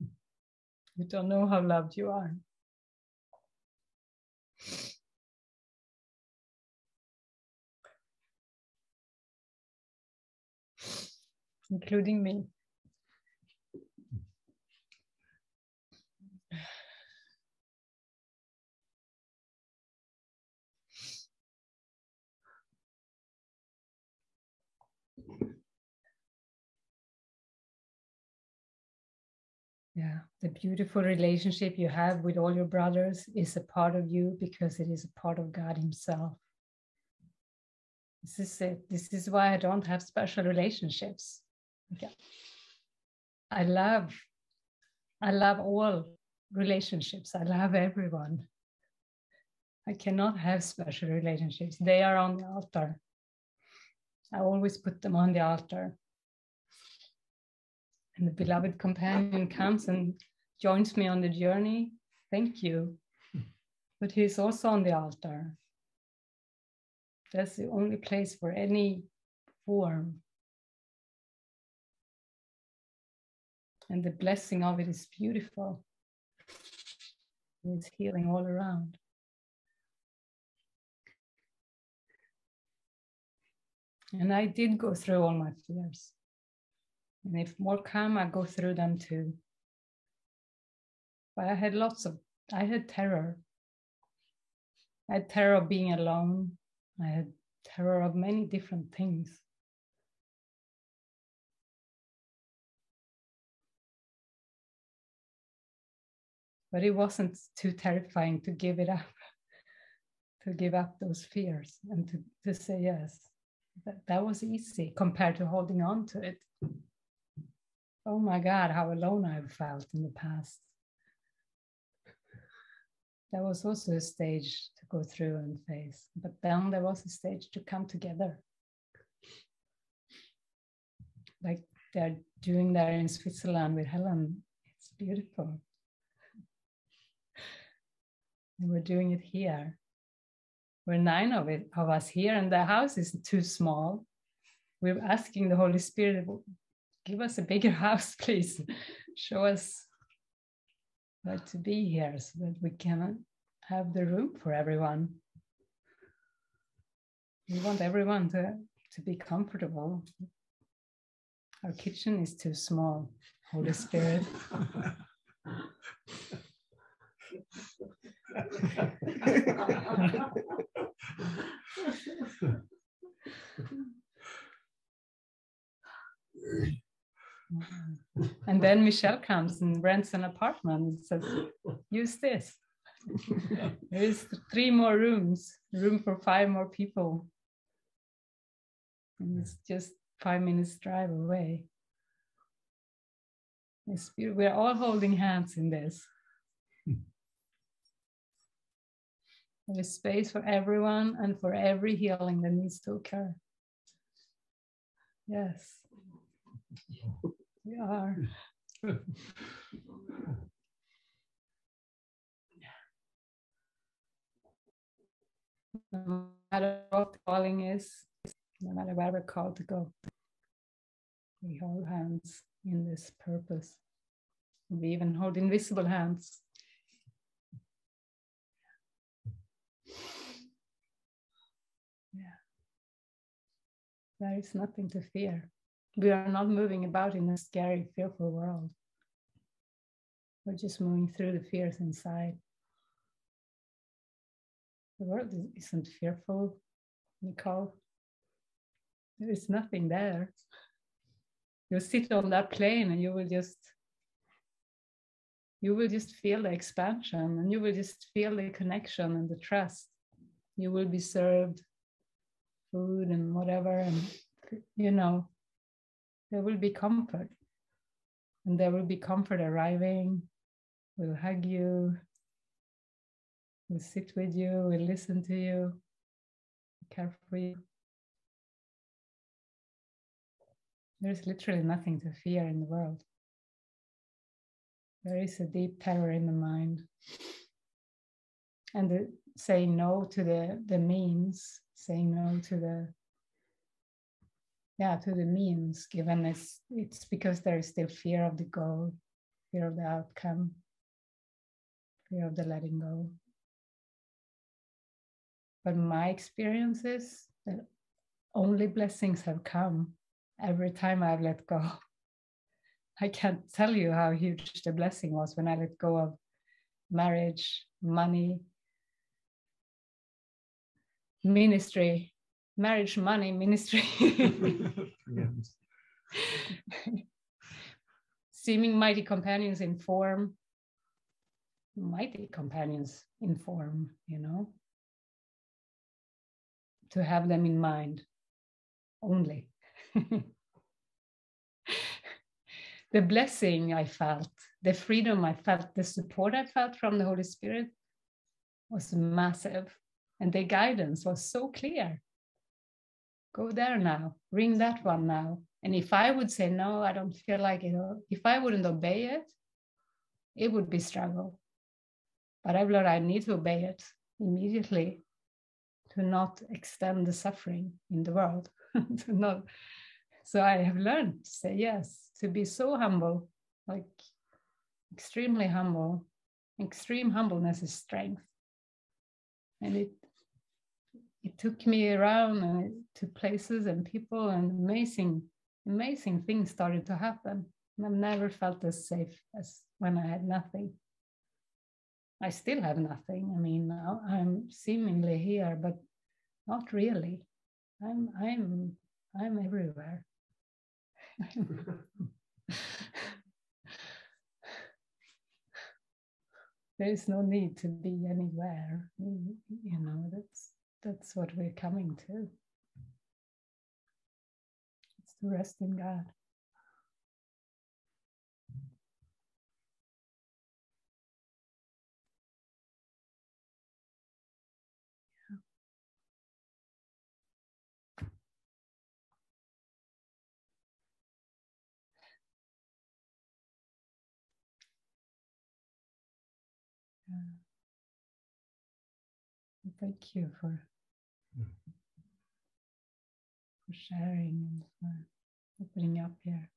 you don't know how loved you are. Including me. Yeah, the beautiful relationship you have with all your brothers is a part of you because it is a part of God Himself. This is it. This is why I don't have special relationships. Okay. I love all relationships. I love everyone. I cannot have special relationships. They are on the altar. I always put them on the altar. And the beloved companion comes and joins me on the journey. Thank you. But he's also on the altar. That's the only place for any form. And the blessing of it is beautiful. It's healing all around. And I did go through all my fears. And if more come, I go through them too. But I had terror. I had terror of being alone. I had terror of many different things. But it wasn't too terrifying to give it up, to give up those fears and to say yes. That was easy compared to holding on to it. Oh my God, how alone I've felt in the past. That was also a stage to go through and face, but then there was a stage to come together. Like they're doing there in Switzerland with Helen. It's beautiful. And we're doing it here. We're 9 of us here, and the house is too small. We're asking the Holy Spirit, give us a bigger house, please. Show us how to be here so that we can have the room for everyone. We want everyone to be comfortable. Our kitchen is too small, Holy Spirit. And then Michelle comes and rents an apartment and says, use this. There's 3 more rooms, room for 5 more people. And it's just 5 minutes drive away. It's beautiful. We're all holding hands in this. There is space for everyone and for every healing that needs to occur. Yes, we are. No matter what calling is, no matter where we're called to go, we hold hands in this purpose. We even hold invisible hands. There is nothing to fear. We are not moving about in a scary, fearful world. We're just moving through the fears inside. The world isn't fearful, Nicole. There is nothing there. You'll sit on that plane and you will just feel the expansion, and you will just feel the connection and the trust. You will be served food and whatever, and you know, there will be comfort. And there will be comfort arriving. We'll hug you. We'll sit with you. We'll listen to you. Care for you. There's literally nothing to fear in the world. There is a deep terror in the mind. And saying no to the means, saying no to the yeah, to the means given. It's because there is still fear of the goal, fear of the outcome, fear of the letting go. But my experience is that only blessings have come every time I've let go. I can't tell you how huge the blessing was when I let go of marriage, money, ministry, marriage, money, ministry. Seeming mighty companions in form. Mighty companions in form, you know. To have them in mind only. The blessing I felt, the freedom I felt, the support I felt from the Holy Spirit was massive. And the guidance was so clear. Go there now, ring that one now. And if I would say, no, I don't feel like it, if I wouldn't obey it, it would be struggle. But I've learned I need to obey it immediately to not extend the suffering in the world. So I have learned to say yes, to be so humble, like extremely humble. Extreme humbleness is strength. And it took me around to places and people, and amazing, amazing things started to happen. And I've never felt as safe as when I had nothing. I still have nothing. I mean, now I'm seemingly here, but not really. I'm everywhere. There is no need to be anywhere. You know, that's what we're coming to. It's to rest in God. Thank you for sharing and for opening up here.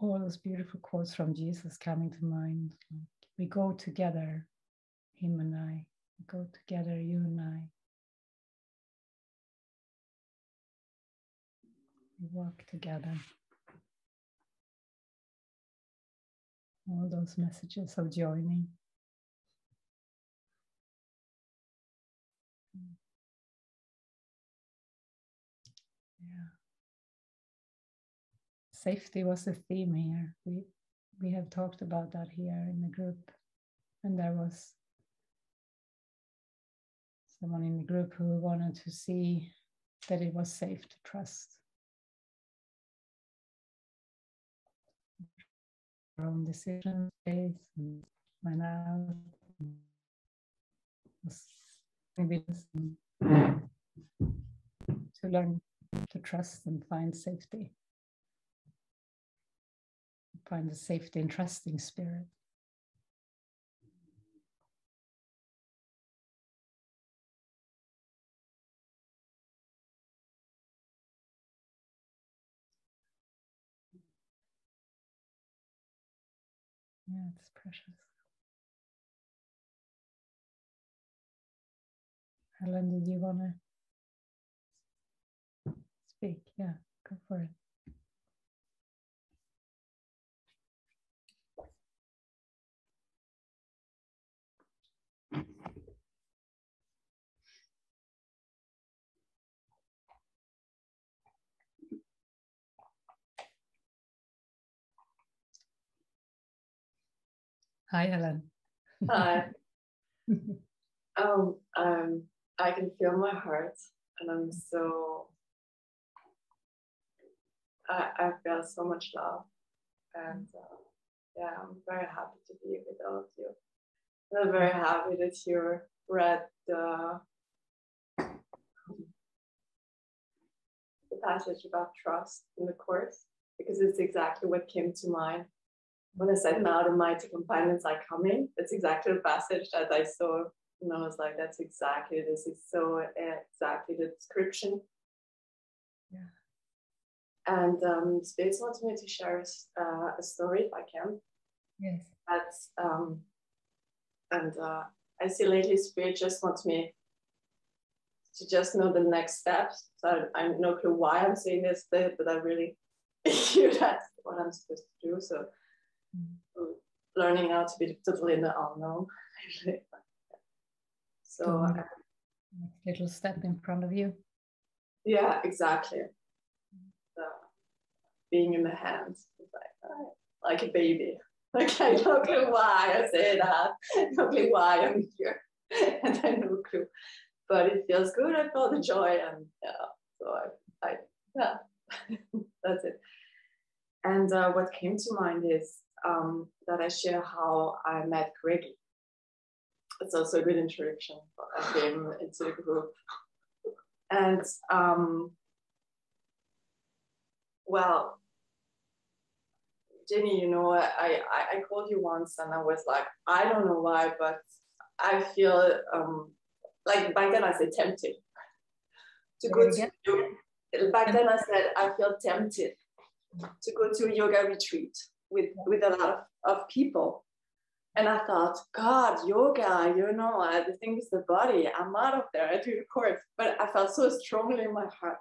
All those beautiful quotes from Jesus coming to mind. Like, we go together, him and I. We go together, you and I. We walk together. All those messages of joining. Safety was a theme here. We have talked about that here in the group. And there was someone in the group who wanted to see that it was safe to trust our own decision, faith, and went out. To learn to trust and find safety. Find the safety and trusting spirit. Yeah, it's precious. Helen, did you want to speak? Yeah, go for it. Hi, Helen. Hi. I can feel my heart, and I'm so. I feel so much love, and yeah, I'm very happy to be with all of you. I'm very happy that you read the passage about trust in the Course, because it's exactly what came to mind when I said, now the mighty companions are coming. That's exactly the passage that I saw, and I was like, that's exactly, this is so exactly the description. Yeah. And Space wants me to share a story if I can. Yes. That's, I see lately Spirit just wants me to just know the next steps. So I'm no clue why I'm saying this today, but I really hear that's what I'm supposed to do. So learning how to be totally in the unknown. So next little step in front of you. Yeah, exactly. Being in the hands, it's like a baby. Like, I no clue why I say that, no clue why I'm here, and I no clue. But it feels good. I feel the joy, and yeah, so yeah, that's it. And what came to mind is that I share how I met Gregory. It's also a good introduction. I came into the group, and well, Jenny, you know, I called you once and I was like, I don't know why, but I feel like back then I said tempted to go to yoga. Back then I said I feel tempted to go to a yoga retreat with a lot of people. And I thought, God, yoga, you know, the thing is the body. I'm out of there. I do the Course. But I felt so strongly in my heart,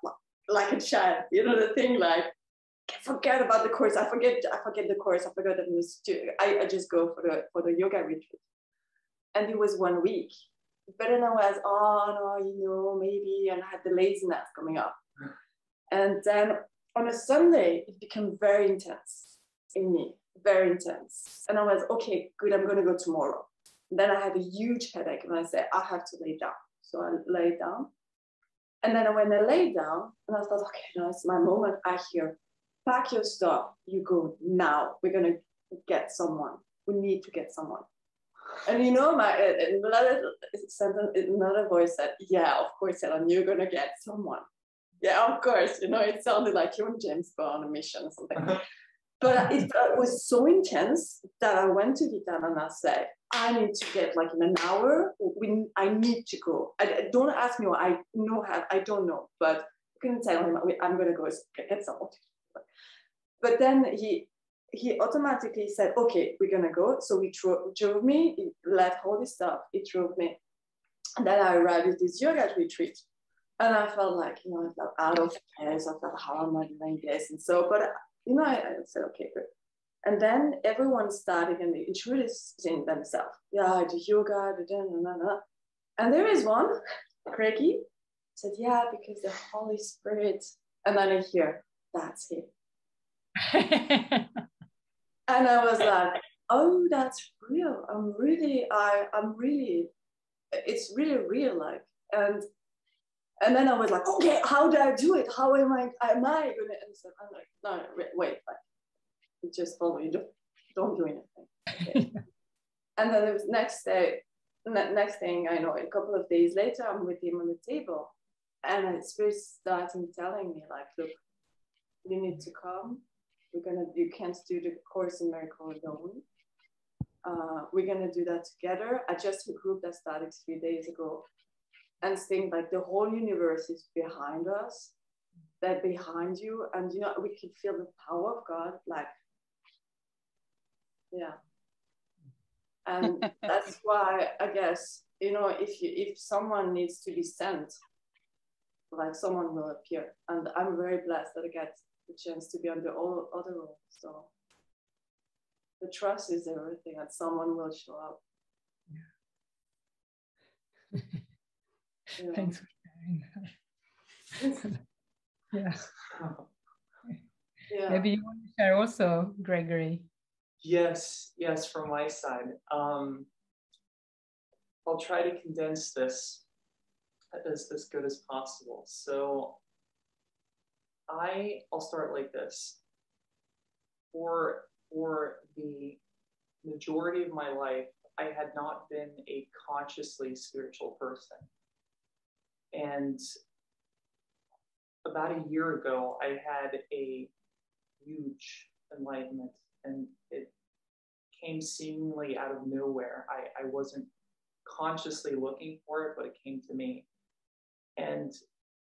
like a child, you know, the thing like, forget about the Course. I forget the Course. I forgot the music. I just go for the yoga retreat. And it was 1 week. But then I was, oh no, you know, maybe, and I had the laziness coming up. And then on a Sunday, it became very intense in me, very intense. And I was, okay, good, I'm gonna go tomorrow. And then I had a huge headache and I said, I have to lay down. So I lay down. And then when I lay down and I thought, okay, now it's my moment, I hear, pack your stuff, you go now. We're gonna get someone. We need to get someone. And you know, another voice said, yeah, of course, Helen, you're gonna get someone. Yeah, of course. You know, it sounded like you're on James Bond on a mission or something. But it was so intense that I went to Gitan and I said, I need to get like in an hour. I need to go. Don't ask me what I know. I don't know, but I couldn't tell him I'm gonna go get someone. But then he automatically said, okay, we're gonna go. So he drove me, he left all this stuff, he drove me. And then I arrived at this yoga retreat. And I felt like, you know, I felt out of place, I felt how am I doing this? And so, but you know, I said, okay, good. And then everyone started and introducing themselves. Yeah, I do yoga, da, da, da, da. And there is one, Craigie, said, yeah, because the Holy Spirit. And then I hear, that's it. And I was like, oh, that's real. I'm really it's really real, like. And then I was like, okay, how do I do it? How am I gonna? And so I'm like, no, wait, like, just follow me, don't do anything, okay. And then the next thing I know, a couple of days later, I'm with him on the table and the Spirit started telling me, like, look, you need to come. You can't do the Course in Miracles alone. We're gonna do that together. I just a group that started 3 days ago, and think like the whole universe is behind us, they're behind you, and you know we can feel the power of God, like, yeah. And that's why I guess, you know, if someone needs to be sent, like someone will appear, and I'm very blessed that I get the chance to be on the other role. So the trust is everything, and someone will show up. Yeah. Yeah. Thanks for sharing. Yeah. Yeah. Maybe you want to share also, Gregory. Yes, from my side. I'll try to condense this as good as possible. So I'll start like this. For the majority of my life, I had not been a consciously spiritual person. And about a year ago, I had a huge enlightenment, and it came seemingly out of nowhere. I wasn't consciously looking for it, but it came to me. And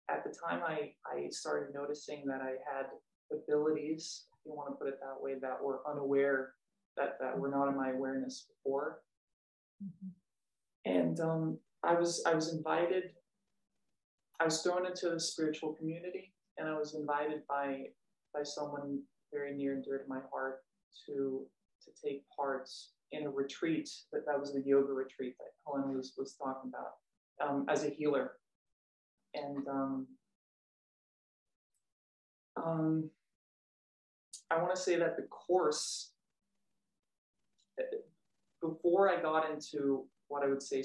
at the time, I started noticing that I had abilities, if you want to put it that way, that were unaware, that were not in my awareness before. Mm-hmm. And I was invited, I was thrown into the spiritual community, and I was invited by someone very near and dear to my heart to take part in a retreat, that was the yoga retreat that Helen was talking about, as a healer. And I want to say that the course, before I got into what I would say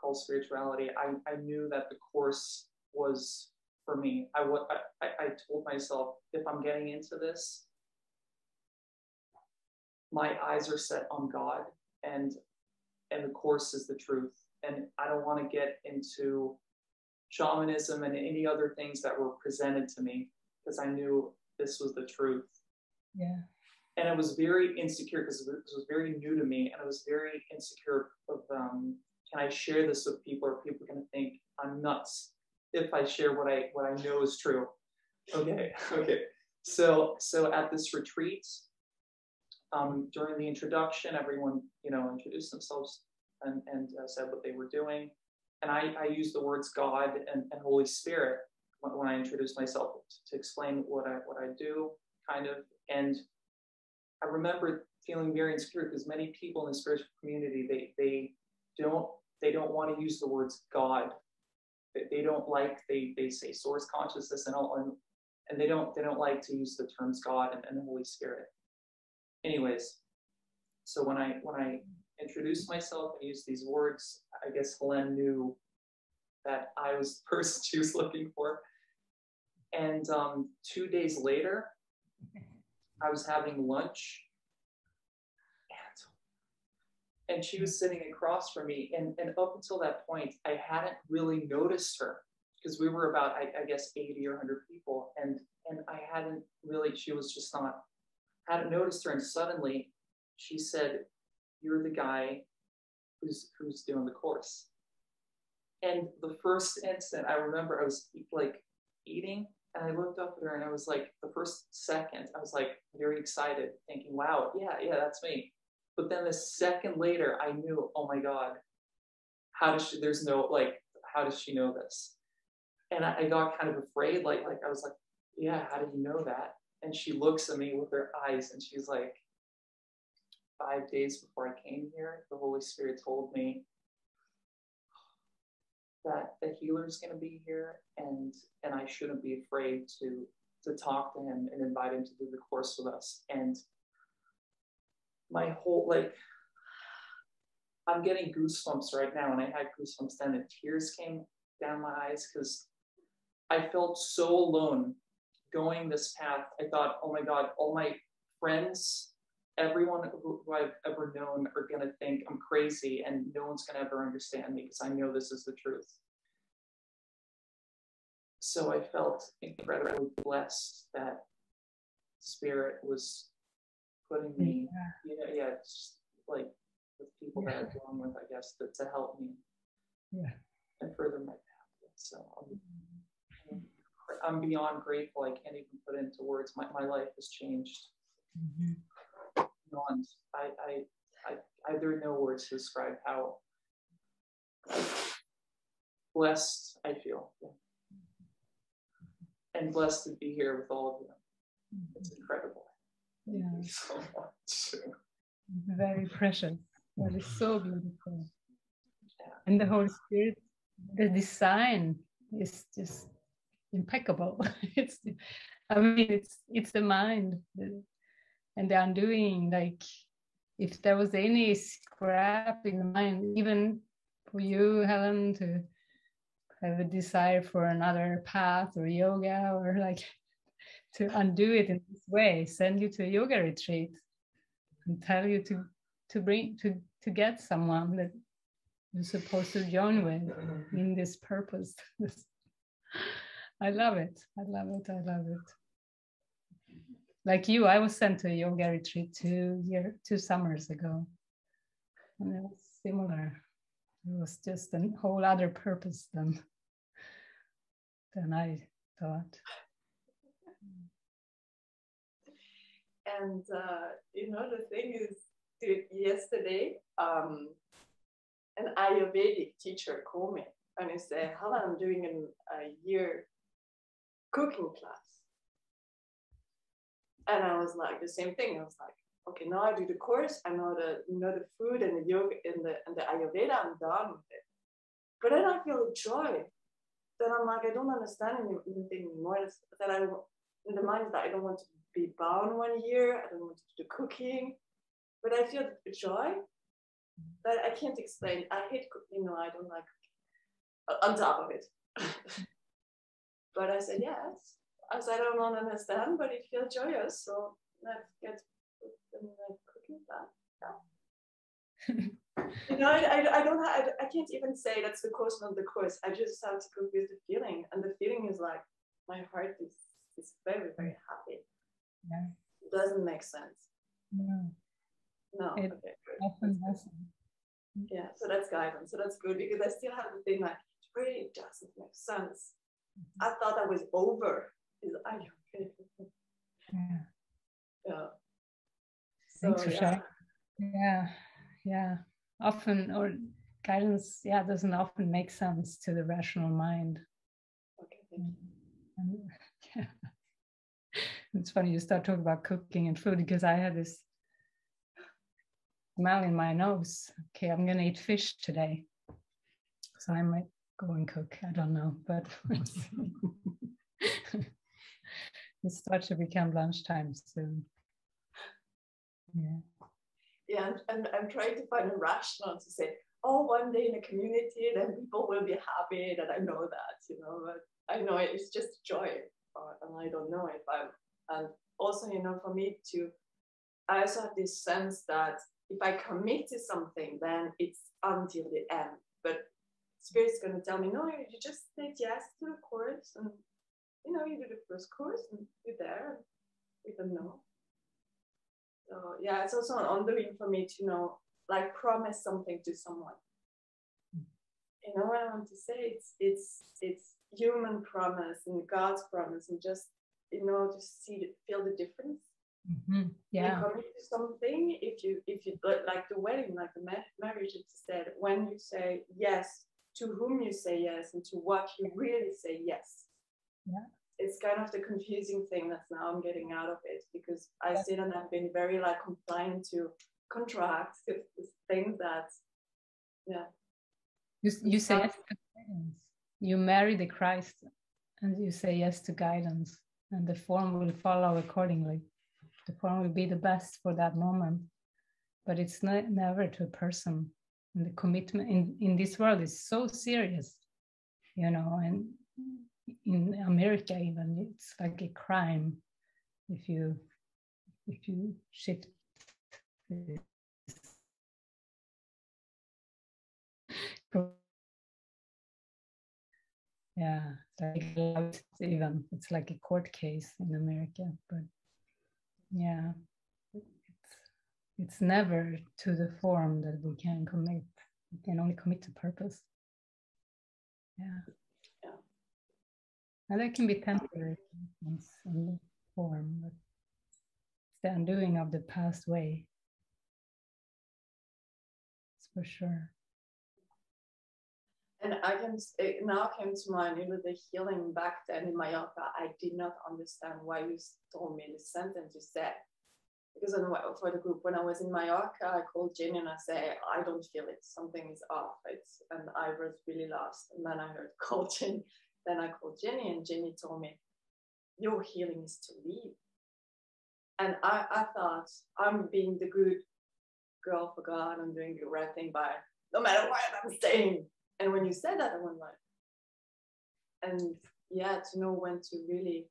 called spirituality, I knew that the course was for me. I told myself, if I'm getting into this, my eyes are set on God, and the course is the truth. And I don't want to get into shamanism and any other things that were presented to me, because I knew this was the truth. Yeah. And I was very insecure, because this was very new to me, and I was very insecure of, can I share this with people? Are people going to think I'm nuts if I share what I know is true? Okay. So at this retreat, during the introduction, everyone, introduced themselves and said what they were doing. And I used the words God and Holy Spirit when I introduced myself to explain what I do, kind of. And I remember feeling very insecure, because many people in the spiritual community, they don't want to use the words God. They don't like, they say source consciousness and all, and they don't like to use the terms God and the Holy Spirit. Anyways, so when I introduced myself and used these words, I guess Helen knew that I was the person she was looking for. And 2 days later, I was having lunch, and she was sitting across from me. And up until that point, I hadn't really noticed her, because we were about, I guess, 80 or 100 people. And I hadn't really, she was just not, hadn't noticed her. And suddenly she said, "You're the guy who's doing the course." And the first instant, I remember I was eating, and I looked up at her, and I was like, the first second, I was like very excited, thinking, wow, yeah, that's me. But then the second later, I knew, oh my God, how does she know this? And I got kind of afraid, I was like, yeah, how do you know that? And she looks at me with her eyes, and she's like, 5 days before I came here, the Holy Spirit told me that the healer's going to be here, and I shouldn't be afraid to talk to him and invite him to do the course with us. And my whole, I'm getting goosebumps right now, and I had goosebumps then, and tears came down my eyes, because I felt so alone going this path. I thought, oh my God, all my friends, everyone who I've ever known are going to think I'm crazy, and no one's going to ever understand me, because I know this is the truth. So I felt incredibly blessed that Spirit was putting me, with people that I've gone with, I guess, to help me and further my path. So I'm beyond grateful. I can't even put into words. My life has changed. Mm-hmm. I there are no words to describe how blessed I feel, and blessed to be here with all of you. It's incredible. Yeah. Thank you so much. Very precious. That is so beautiful. Yeah. And the Holy Spirit, the design is just impeccable. It's the mind. And the undoing, if there was any scrap in the mind, even for you, Helen, to have a desire for another path or yoga, or to undo it in this way, send you to a yoga retreat and tell you to to get someone that you're supposed to join with in this purpose. I love it. I love it. I love it. Like you, I was sent to a yoga retreat two summers ago. And it was similar. It was just a whole other purpose than I thought. And the thing is, yesterday, an Ayurvedic teacher called me and he said, "Hala, I'm doing a year cooking class." And I was like, the same thing. I was like, okay, now I do the course. I know the food and the yoga and the Ayurveda. I'm done with it. But then I feel joy. Then I'm like, I don't understand anything anymore. That in the mind that I don't want to be bound 1 year. I don't want to do cooking. But I feel joy that I can't explain. I hate cooking. I don't like cooking. On top of it. But I said, yes. I said, I don't understand, but it feels joyous. So let's get cooking that. Yeah. I can't even say that's the course, not the course. I just have to cook with the feeling. And the feeling is like, my heart is very, very happy. Yeah. It doesn't make sense. Yeah. No, it often doesn't. Yeah, so that's guidance. So that's good, because I still have the thing like, it really doesn't make sense. Mm-hmm. I thought I was over. Yeah. Yeah. So, thanks for sharing. Yeah, yeah. Often, or guidance, yeah, doesn't often make sense to the rational mind. Okay, thank you. And, yeah. It's funny you start talking about cooking and food, because I had this smell in my nose. Okay, I'm gonna eat fish today, so I might go and cook. I don't know, but it starts to become lunchtime soon. Yeah, and I'm trying to find a rationale to say, oh, one day in a community, then people will be happy that I know that, but I know it's just joy, and I don't know if I'm. And also, for me too, I also have this sense that if I commit to something, then it's until the end. But Spirit's going to tell me, no, you just say yes to the course, and you do the first course, and you're there. We don't know. So yeah, it's also an ongoing for me to like promise something to someone. What I want to say, it's human promise and God's promise, and just to feel the difference. Mm-hmm. Yeah, you commit to something. If you like the wedding, like the marriage, it said when you say yes, to whom you say yes, and to what you really say yes. Yeah, it's kind of the confusing thing that now I'm getting out of it, because I sit and I've been very like compliant to contracts, to things that, yeah. You say yes to guidance. You marry the Christ, and you say yes to guidance, and the form will follow accordingly. The form will be the best for that moment, but it's not never to a person. And the commitment in this world is so serious, and in America even, it's like a crime if you shift it's like a court case in America, but yeah, it's never to the form that we can commit. We can only commit to purpose. Yeah. And that can be temporary in the form, but it's the undoing of the past way. That's for sure. And it now came to mind, the healing back then in Mallorca, I did not understand why you told me the sentence you said. Because for the group, when I was in Mallorca, I called Jenny and I said, I don't feel it, something is off. And I was really lost. And then I heard coaching. Then I called Jenny, and Jenny told me, your healing is to leave. And I thought, I'm being the good girl for God, I'm doing the right thing by no matter what, I'm staying. And when you said that, I went like, and yeah, to know when to really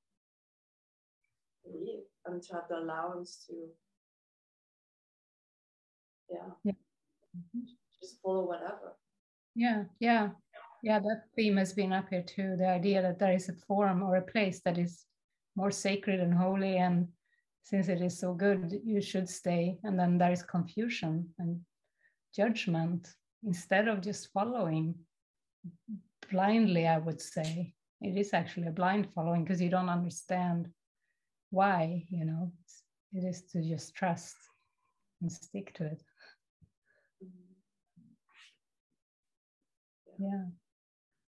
leave and to have the allowance to Yeah. Just follow whatever. Yeah, that theme has been up here too, the idea that there is a form or a place that is more sacred and holy, and since it is so good, you should stay. And then there is confusion and judgment instead of just following blindly. I would say it is actually a blind following, because you don't understand why, you know. It is to just trust and stick to it. Yeah.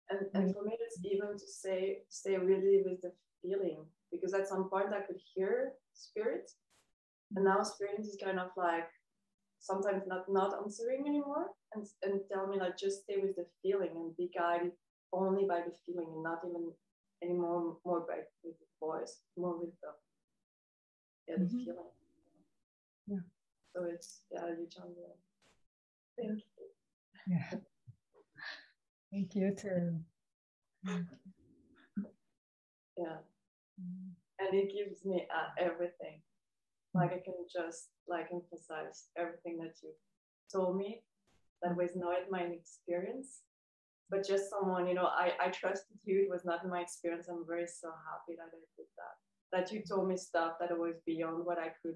And for me, it's even to say, stay really with the feeling, because at some point I could hear spirit, and now spirit is kind of like sometimes not answering anymore, and tell me like, just stay with the feeling and be guided only by the feeling, and not even anymore more by with the voice, more with the feeling. Yeah. So it's you channel. Thank you. Yeah. Thank you too. Yeah. And it gives me everything. Like I can just like emphasize everything that you told me. That was not my experience, but just someone, you know, I trusted you. It was not my experience. I'm very so happy that I did that. That you told me stuff that was beyond what I could.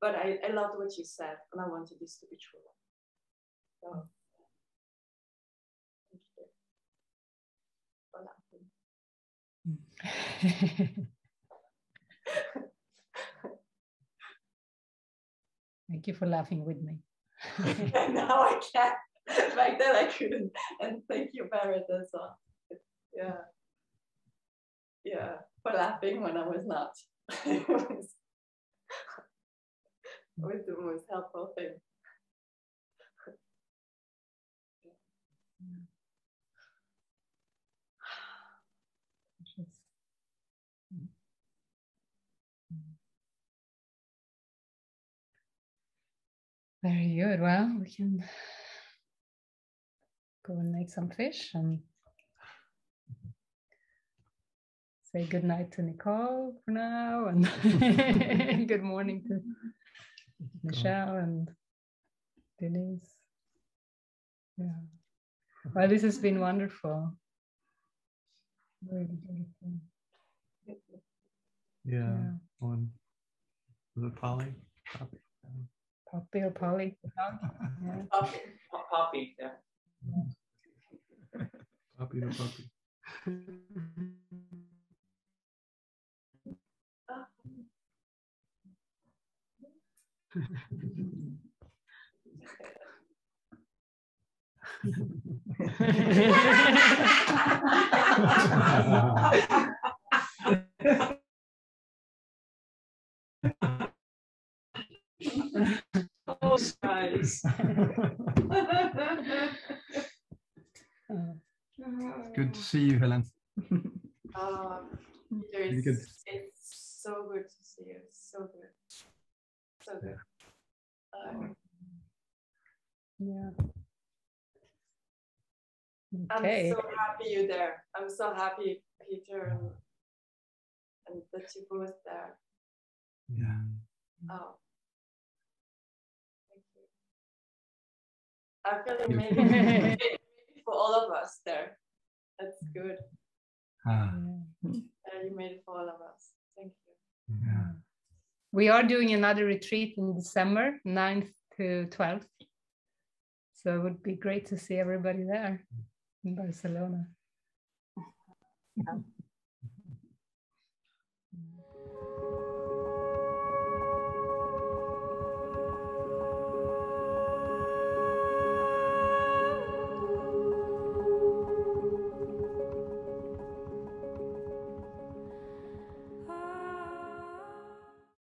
But I loved what you said, and I wanted this to be true. So. Thank you for laughing with me. Now I can. Back then I couldn't. And thank you, Barrett, as well. Yeah, for laughing when I was not. It was the most helpful thing. Very good. Well, we can go and make some fish and say good night to Nicole for now, and good morning to Michelle and Denise. Yeah. Well, this has been wonderful. Really beautiful. Yeah. One. Was it Polly? Poppy or Polly? Yeah. Poppy, yeah. Poppy or Poppy. Oh, guys. It's good to see you, Helen. It's so good to see you. So good. Yeah. Okay. I'm so happy you're there. I'm so happy, Peter, and that you both there. Yeah. Oh. I feel it made it for all of us there. That's good. You made it for all of us. Thank you. Yeah. We are doing another retreat in December, 9th to 12th. So it would be great to see everybody there in Barcelona.